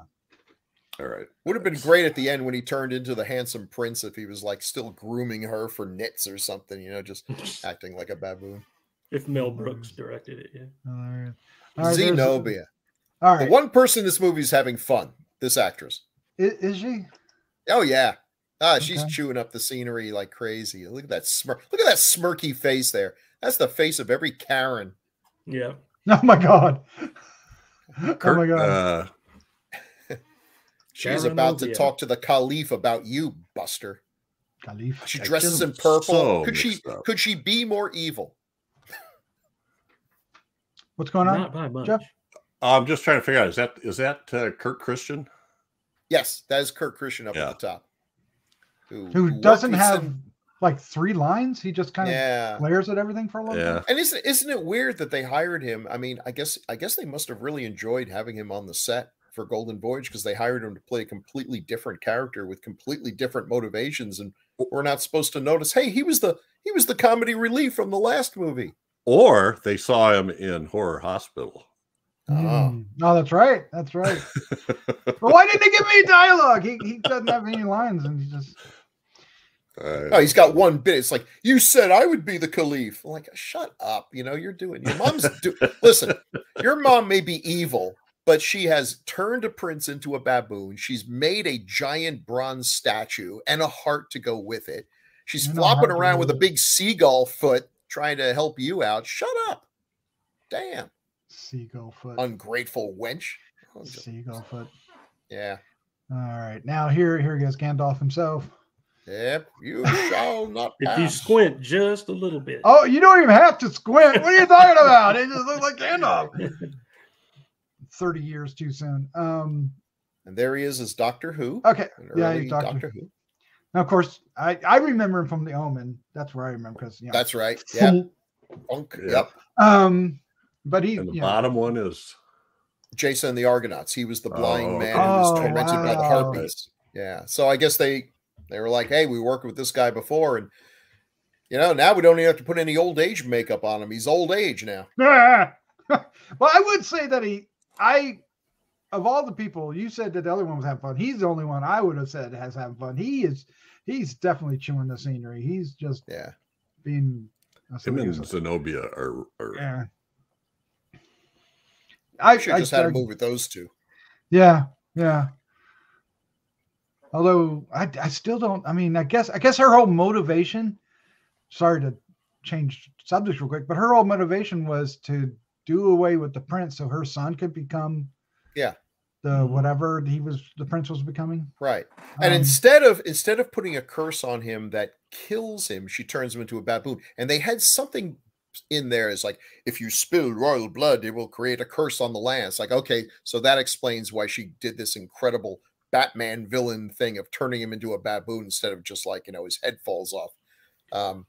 All right. Would have been great at the end when he turned into the handsome prince if he was like still grooming her for knits or something, you know, just acting like a baboon. If Mel Brooks directed it, yeah. All right. All right, Zenobia. A... All right. The one person in this movie is having fun, this actress. Is, is she? Oh yeah. Ah, okay. She's chewing up the scenery like crazy. Look at that smirk. Look at that smirky face there. That's the face of every Karen. Yeah. Oh my god. Kurt, oh my god. Uh... She's about to talk to the Caliph about you, Buster. Caliph. She dresses in purple. So could she? Up. Could she be more evil? What's going Not on, Jeff? I'm just trying to figure out. Is that is that uh, Kurt Christian? Yes, that is Kurt Christian up yeah. at the top. Who, who doesn't have in... like three lines? He just kind of yeah. glares at everything for a little yeah. bit. And isn't isn't it weird that they hired him? I mean, I guess I guess they must have really enjoyed having him on the set for Golden Voyage, because they hired him to play a completely different character with completely different motivations, and we're not supposed to notice, hey, he was the he was the comedy relief from the last movie. Or they saw him in Horror Hospital. Mm. Oh. Oh, that's right. That's right. But why didn't they give me dialogue? He, he doesn't have any lines, and he just... Uh, oh, he's got one bit. It's like, you said I would be the Caliph. I'm like, shut up. You know, you're doing... Your mom's... do Listen, your mom may be evil, but she has turned a prince into a baboon. She's made a giant bronze statue and a heart to go with it. She's flopping around with a big seagull foot trying to help you out. Shut up. Damn. Seagull foot. Ungrateful wench. Seagull foot. Yeah. All right. Now here, here goes Gandalf himself. Yep, you shall not pass. If you squint just a little bit. Oh, you don't even have to squint. What are you talking about? It just looks like Gandalf. thirty years too soon. Um, and there he is as Doctor Who. Okay. Yeah, he's Doctor, Doctor Who. Now, of course, I, I remember him from The Omen. That's where I remember. because you know, That's right. Yeah. Okay. Yep. Um, but he... And the bottom know. one is... Jason and the Argonauts. He was the blind oh, man who was tormented wow. by the harpies. Yeah. So I guess they, they were like, hey, we worked with this guy before, and you know, now we don't even have to put any old age makeup on him. He's old age now. Well, I would say that he... I, of all the people, you said that the other one was having fun. He's the only one I would have said has having fun. He is, he's definitely chewing the scenery. He's just yeah, being. Him and Zenobia are. are... Yeah. I should just had a move with those two. Yeah, yeah. Although I, I still don't. I mean, I guess, I guess her whole motivation. Sorry to change subjects real quick, but her whole motivation was to do away with the prince so her son could become yeah the whatever he was the prince was becoming, right? And um, instead of instead of putting a curse on him that kills him, she turns him into a baboon. And they had something in there is like, if you spill royal blood, it will create a curse on the land. It's like, okay, so that explains why she did this incredible Batman villain thing of turning him into a baboon instead of just like, you know, his head falls off. um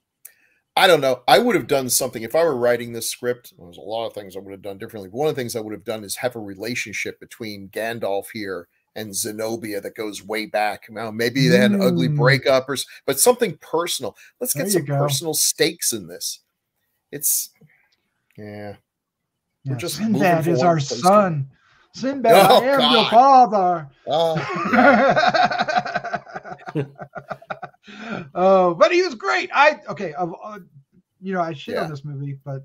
I don't know. I would have done something if I were writing this script. There's a lot of things I would have done differently. One of the things I would have done is have a relationship between Gandalf here and Zenobia that goes way back. Now, maybe they had an mm. ugly breakup, or but something personal. Let's get some go. personal stakes in this. It's yeah. yeah. We're just Sinbad is our son. To... Sinbad, oh, I am God. your father. Oh. Yeah. Oh, uh, but he was great. I okay, uh, uh, you know, I shit yeah. on this movie, but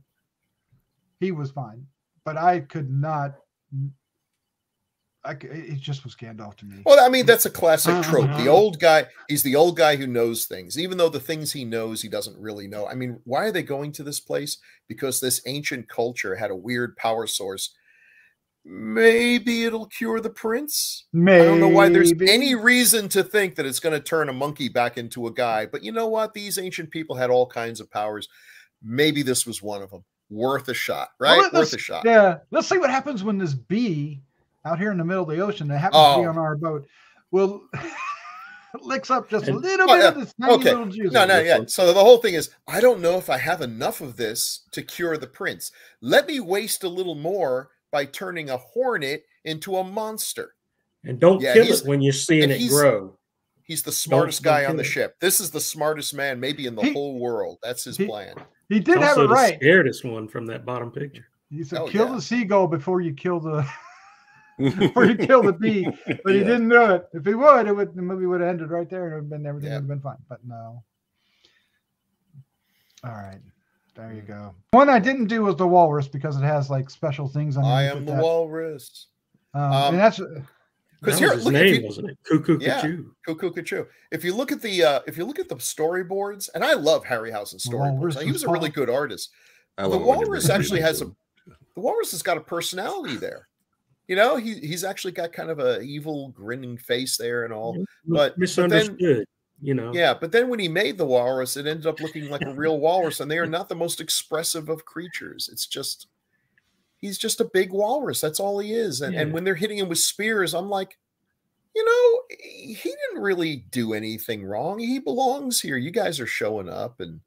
he was fine. But I could not I, it just was Gandalf to me. Well, I mean, that's a classic trope. The old guy, he's the old guy who knows things, even though the things he knows, he doesn't really know. I mean, why are they going to this place? Because this ancient culture had a weird power source. Maybe it'll cure the prince. Maybe. I don't know why there's any reason to think that it's going to turn a monkey back into a guy. But you know what? These ancient people had all kinds of powers. Maybe this was one of them. Worth a shot, right? Well, Worth a shot. Yeah. Let's see what happens when this bee out here in the middle of the ocean that happens oh. to be on our boat will licks up just a little oh, bit uh, of this tiny okay. little juice. No, no, yeah. So the whole thing is, I don't know if I have enough of this to cure the prince. Let me waste a little more by turning a hornet into a monster. And don't yeah, kill it when you're seeing it grow. He's the smartest don't, guy don't on the it. ship. This is the smartest man maybe in the he, whole world. That's his he, plan. He did have it right. The scariest one from that bottom picture. He said, oh, kill yeah. the seagull before you kill the... before you kill the bee, but yeah. he didn't do it. If he would, it would the movie would have ended right there, and it would have been everything yeah. would have been fine. But no. All right, there you go. One I didn't do was the walrus because it has like special things on it. I am the that. walrus. Um, um, and that's because that here, his look name, if you, wasn't it? Cuckoo yeah, Cachoo. Cuckoo Cachoo. If you look at the uh, if you look at the storyboards, and I love Harryhausen's storyboards. Now, he was a really good artist. I love the walrus actually has a. The walrus has got a personality there. You know, he he's actually got kind of a evil grinning face there and all, but misunderstood. But then, you know, yeah. But then when he made the walrus, it ended up looking like a real walrus, and they are not the most expressive of creatures. It's just he's just a big walrus. That's all he is. And yeah. and when they're hitting him with spears, I'm like, you know, he didn't really do anything wrong. He belongs here. You guys are showing up, and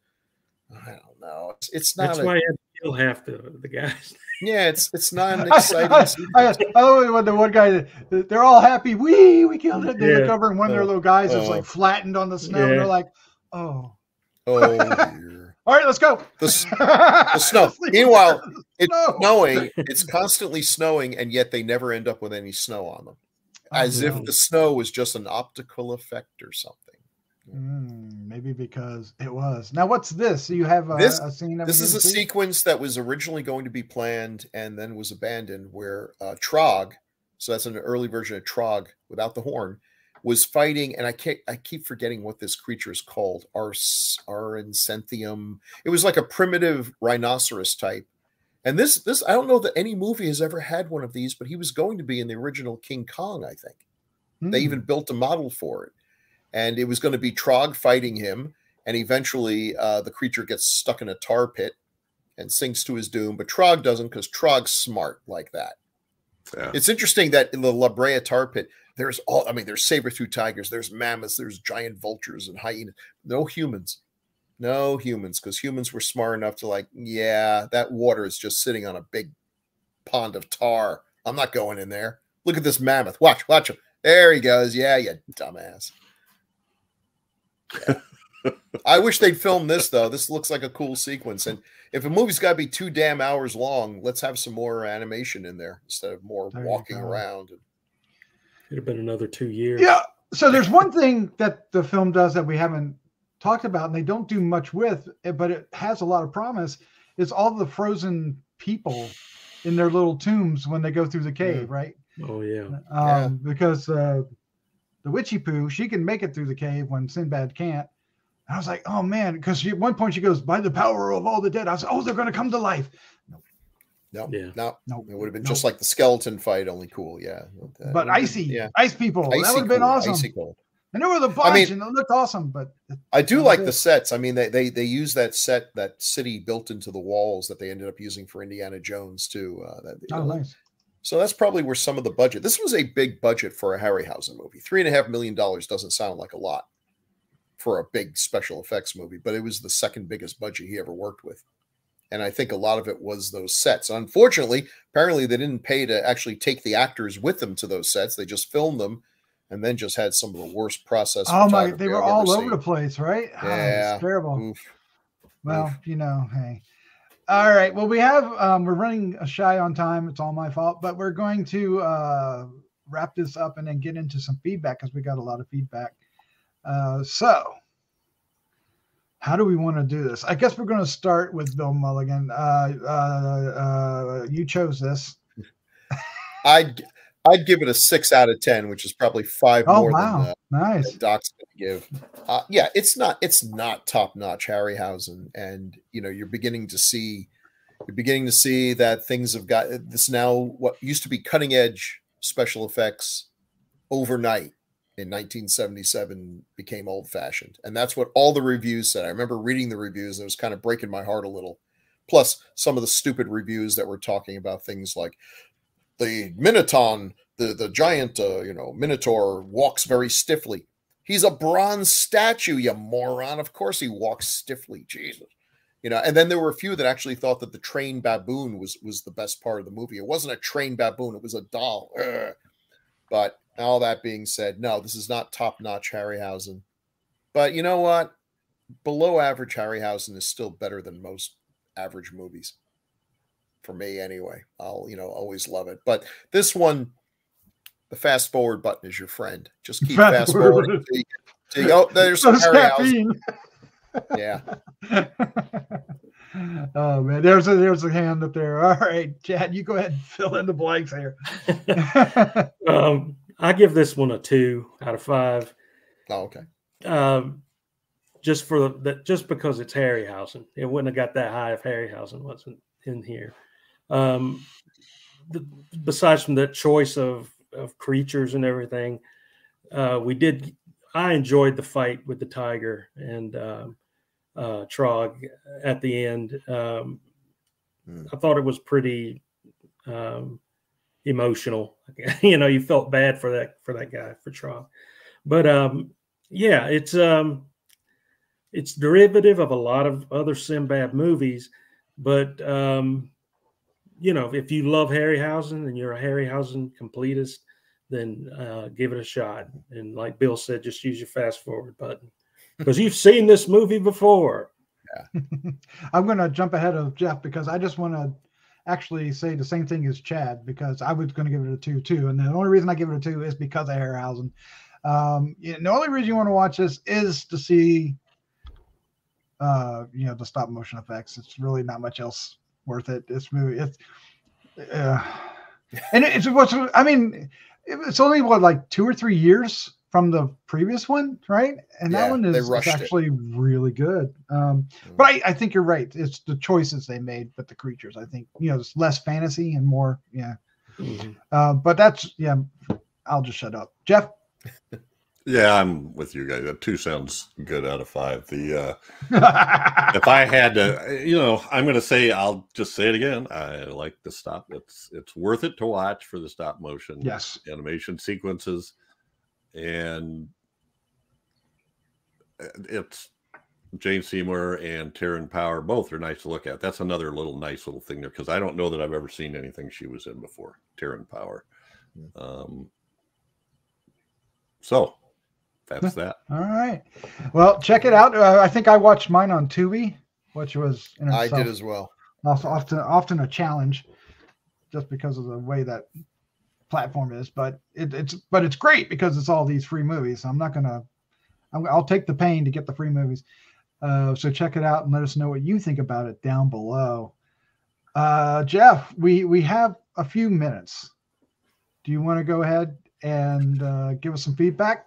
I don't know. It's, it's not. That's a, why I kill half the the guys. Yeah, it's it's not an exciting. I, I, I love when the one guy, they're all happy. We we killed it. They yeah. look over and one of oh, their little guys oh. is like flattened on the snow. Yeah. And they're like, oh, oh, dear. All right, let's go. The, the snow. Meanwhile, it's snow. snowing. It's constantly snowing, and yet they never end up with any snow on them, oh, as no. if the snow was just an optical effect or something. Mm, maybe because it was. Now, what's this? You have a, this, a scene. This is a see? sequence that was originally going to be planned and then was abandoned, where uh, Trog, so that's an early version of Trog without the horn, was fighting. And I can't. I keep forgetting what this creature is called. Ars, Aracenthium. It was like a primitive rhinoceros type. And this, this, I don't know that any movie has ever had one of these, but he was going to be in the original King Kong. I think mm. they even built a model for it. And it was going to be Trog fighting him, and eventually uh, the creature gets stuck in a tar pit and sinks to his doom. But Trog doesn't, because Trog's smart like that. Yeah. It's interesting that in the La Brea tar pit, there's all, I mean, there's saber-toothed tigers, there's mammoths, there's giant vultures and hyenas. No humans. No humans, because humans were smart enough to like, yeah, that water is just sitting on a big pond of tar. I'm not going in there. Look at this mammoth. Watch, watch him. There he goes. Yeah, you dumbass. Yeah. I wish they'd film this, though. This looks like a cool sequence. And if a movie's got to be two damn hours long, let's have some more animation in there instead of more there walking around. It'd have been another two years. Yeah. So there's one thing that the film does that we haven't talked about, and they don't do much with, but it has a lot of promise, is all the frozen people in their little tombs when they go through the cave, yeah. right? Oh, yeah. Um, yeah. Because... Uh, the witchy poo, she can make it through the cave when Sinbad can't. And I was like, oh, man, because at one point she goes, by the power of all the dead. I was like, oh, they're going to come to life. No, no, yeah. no. Nope. It would have been nope. just like the skeleton fight, only cool. Yeah. Uh, but icy, yeah. ice people. Icy that would have been cold, awesome. Icy cold. And they were the bunch, I mean, and it looked awesome. But I do like it. the sets. I mean, they, they, they use that set, that city built into the walls that they ended up using for Indiana Jones, too. Uh, that, oh, know, nice. So that's probably where some of the budget. This was a big budget for a Harryhausen movie. Three and a half million dollars doesn't sound like a lot for a big special effects movie, but it was the second biggest budget he ever worked with. And I think a lot of it was those sets. Unfortunately, apparently they didn't pay to actually take the actors with them to those sets. They just filmed them and then just had some of the worst process. Oh my, they were all over the place, right? Yeah. Oh, it's terrible. Oof. Well, Oof. you know, hey. All right. Well, we have, um, we're running shy on time. It's all my fault, but we're going to uh, wrap this up and then get into some feedback because we got a lot of feedback. Uh, so how do we want to do this? I guess we're going to start with Bill Mulligan. Uh, uh, uh, you chose this. I, I'd give it a six out of ten, which is probably five oh, more wow. than that. Nice. That Doc's gonna give. Uh, yeah, it's not it's not top notch Harryhausen, and you know you're beginning to see you're beginning to see that things have got this now. What used to be cutting edge special effects overnight in nineteen seventy-seven became old fashioned, and that's what all the reviews said. I remember reading the reviews, and it was kind of breaking my heart a little. Plus, some of the stupid reviews that were talking about things like the Minotaur, the, the giant, uh, you know, Minotaur walks very stiffly. He's a bronze statue, you moron. Of course he walks stiffly, Jesus. You know, and then there were a few that actually thought that the train baboon was, was the best part of the movie. It wasn't a train baboon. It was a doll. Ugh. But all that being said, no, this is not top-notch Harryhausen. But you know what? Below average Harryhausen is still better than most average movies for me anyway. I'll you know always love it, but this one, the fast forward button is your friend. Just keep fast, fast forwarding till you, till you, oh there's some Harryhausen. Yeah. Oh man, there's a there's a hand up there. All right, Chad, you go ahead and fill in the blanks here. um I give this one a two out of five. Oh, okay. um Just for that, just because it's Harryhausen, it wouldn't have got that high if Harryhausen wasn't in here. Um, the, besides from that choice of of creatures and everything, uh, we did. I enjoyed the fight with the tiger and um, uh, Trog at the end. Um, mm. I thought it was pretty um, emotional. You know, you felt bad for that for that guy for Trog, but um, yeah, it's. Um, It's derivative of a lot of other Sinbad movies, but, um, you know, if you love Harryhausen and you're a Harryhausen completist, then uh, give it a shot. And like Bill said, just use your fast forward button because you've seen this movie before. Yeah. I'm going to jump ahead of Jeff because I just want to actually say the same thing as Chad because I was going to give it a two, too. And the only reason I give it a two is because of Harryhausen. Um, you know, the only reason you want to watch this is to see Uh, you know, the stop motion effects. It's really not much else worth it. This movie, it's, uh, and it's what's. I mean, it's only what like two or three years from the previous one, right? And yeah, that one is, is actually it. really good. Um, mm. But I, I think you're right. It's the choices they made with the creatures. I think you know, it's less fantasy and more, yeah. Mm-hmm. uh, but that's yeah. I'll just shut up, Jeff. Yeah, I'm with you guys. Two sounds good out of five. The uh, if I had to, you know, I'm going to say I'll just say it again. I like the stop. It's it's worth it to watch for the stop motion, yes, animation sequences, and it's Jane Seymour and Taryn Power. Both are nice to look at. That's another little nice little thing there because I don't know that I've ever seen anything she was in before. Taryn Power. Um, so. That's that. All right. Well, check it out. Uh, I think I watched mine on Tubi, which was in itself, I did as well. Often, often a challenge, just because of the way that platform is. But it, it's but it's great because it's all these free movies. So I'm not gonna. I'm, I'll take the pain to get the free movies. Uh, so check it out and let us know what you think about it down below. Uh, Jeff, we we have a few minutes. Do you want to go ahead and uh, give us some feedback?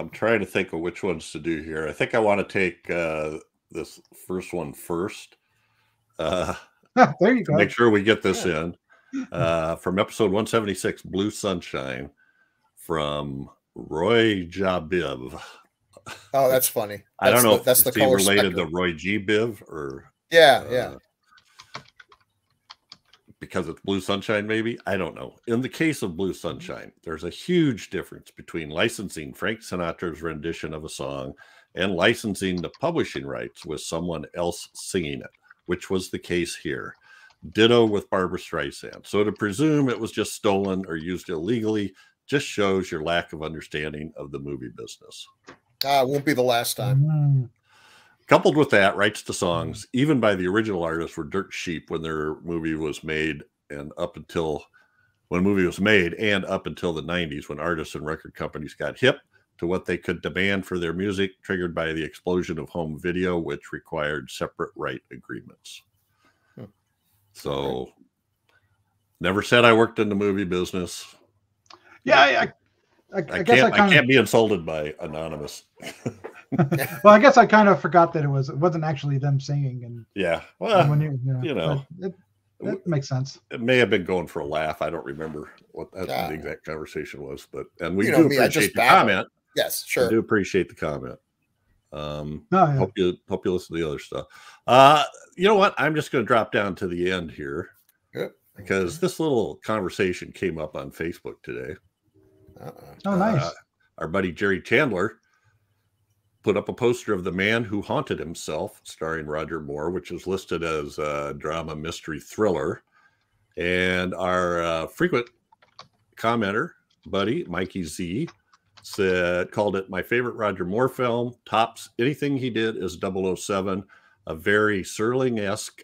I'm trying to think of which ones to do here. I think I want to take uh, this first one first. Uh, there you go. Make sure we get this yeah. in. Uh, from episode one seventy-six, Blue Sunshine, from Roy Jabiv. Oh, that's funny. That's I don't know the, if that's the color related spectrum. to Roy G. Biv or... Yeah, uh, yeah. Because it's Blue Sunshine, maybe? I don't know. In the case of Blue Sunshine, there's a huge difference between licensing Frank Sinatra's rendition of a song and licensing the publishing rights with someone else singing it, which was the case here. Ditto with Barbra Streisand. So to presume it was just stolen or used illegally just shows your lack of understanding of the movie business. Ah, it won't be the last time. Coupled with that, rights to songs, even by the original artists, were dirt cheap when their movie was made, and up until when movie was made, and up until the nineties, when artists and record companies got hip to what they could demand for their music, triggered by the explosion of home video, which required separate right agreements. Huh. So, never said I worked in the movie business. Yeah, I, I, I, I guess can't, I, kind I can't of, be insulted by Anonymous. Well, I guess I kind of forgot that it was it wasn't actually them singing. And yeah, well, and when you, you know, you know it, it makes sense. It may have been going for a laugh. I don't remember what that, yeah. the exact conversation was, but and we you do know, appreciate the comment. Yes, sure. I do appreciate the comment. Um, oh, yeah. hope you hope you listen to the other stuff. Uh, you know what? I'm just going to drop down to the end here. Yep. Because this little conversation came up on Facebook today. Uh-uh. Oh, nice. Uh, our buddy Jerry Chandler put up a poster of The Man Who Haunted Himself, starring Roger Moore, which is listed as a drama, mystery, thriller. And our uh, frequent commenter buddy, Mikey Z, said, called it my favorite Roger Moore film, tops anything he did is double oh seven, a very Serling-esque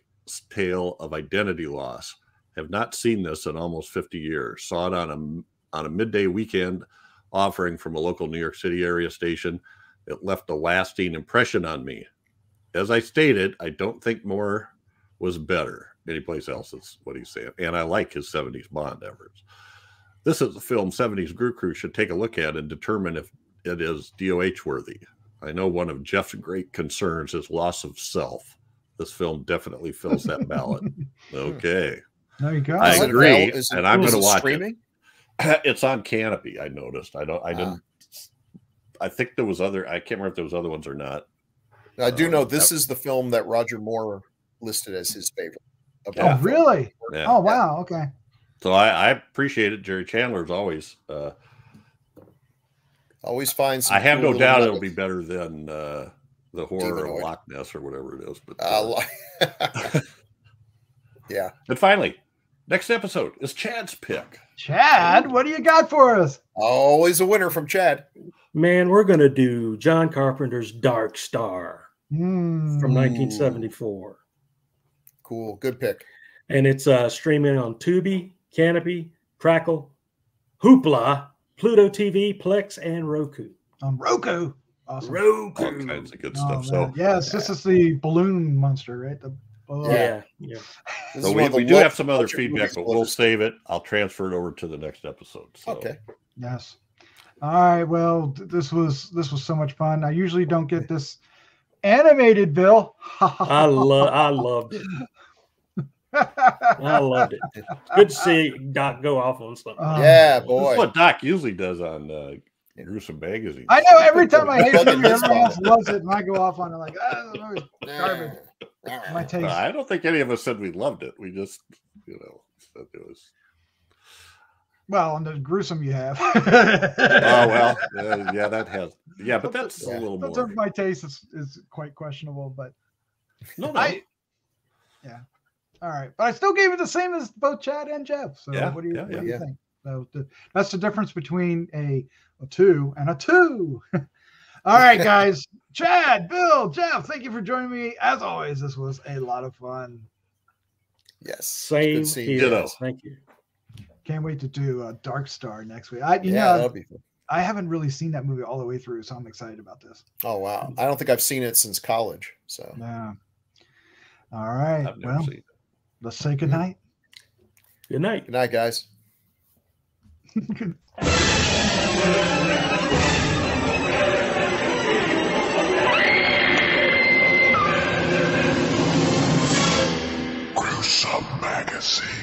tale of identity loss. Have not seen this in almost fifty years. Saw it on a, on a midday weekend offering from a local New York City area station. It left a lasting impression on me. As I stated, I don't think Moore was better anyplace else is what he's saying. And I like his seventies Bond efforts. This is a film seventies Grue Crew should take a look at and determine if it is D O H worthy. I know one of Jeff's great concerns is loss of self. This film definitely fills that ballot. Okay. There you go. I agree, it, and I'm going to watch streaming? it. It's on Canopy. I noticed. I don't. I didn't. Uh, I think there was other. I can't remember if there was other ones or not. I do um, know this that, is the film that Roger Moore listed as his favorite. Yeah. Oh, really? Yeah. Oh, wow. Okay. So I, I appreciate it. Jerry Chandler's always uh, always finds. I have cool no doubt it'll be better than uh, the horror Demon of Loch Ness or whatever it is. But uh, uh, yeah. And finally. Next episode is Chad's pick. Chad, what do you got for us? Always a winner from Chad. Man, we're going to do John Carpenter's Dark Star mm. from nineteen seventy-four. Cool. Good pick. And it's uh, streaming on Tubi, Canopy, Crackle, Hoopla, Pluto T V, Plex, and Roku. On Roku. Awesome. Roku. All kinds of good oh, stuff. Man. So Yes, yeah. this is the balloon monster, right? The Oh. Yeah, yeah. So we, we do have some other feedback, but we'll save it. I'll transfer it over to the next episode. So. Okay. Yes. All right. Well, this was this was so much fun. I usually don't get this animated, Bill. I love. I loved it. I loved it. Good to see Doc go off on something. Um, yeah, boy. This is what Doc usually does on uh, Gruesome Magazine. I know. Every time I hate it, everyone else loves it, and I go off on it like, oh, garbage. My taste. No, I don't think any of us said we loved it. We just, you know, said it was. Well, and the gruesome you have. Oh well, uh, yeah, that has, yeah, but that's yeah. a little that's more. My taste is, is quite questionable, but no, no. I, yeah, all right, but I still gave it the same as both Chad and Jeff. So yeah, what do you, yeah, what yeah, do you yeah. think? So the, that's the difference between a, a two and a two. All right, guys. Chad, Bill, Jeff, thank you for joining me. As always, this was a lot of fun. Yes. Same here. Thank you. Can't wait to do uh, Dark Star next week. I, you yeah, know, that'll be fun. I haven't really seen that movie all the way through, so I'm excited about this. Oh, wow. I don't think I've seen it since college. So. Yeah. All right. Well, let's say good night. Good night. Good night, guys. Good night. Some magazine.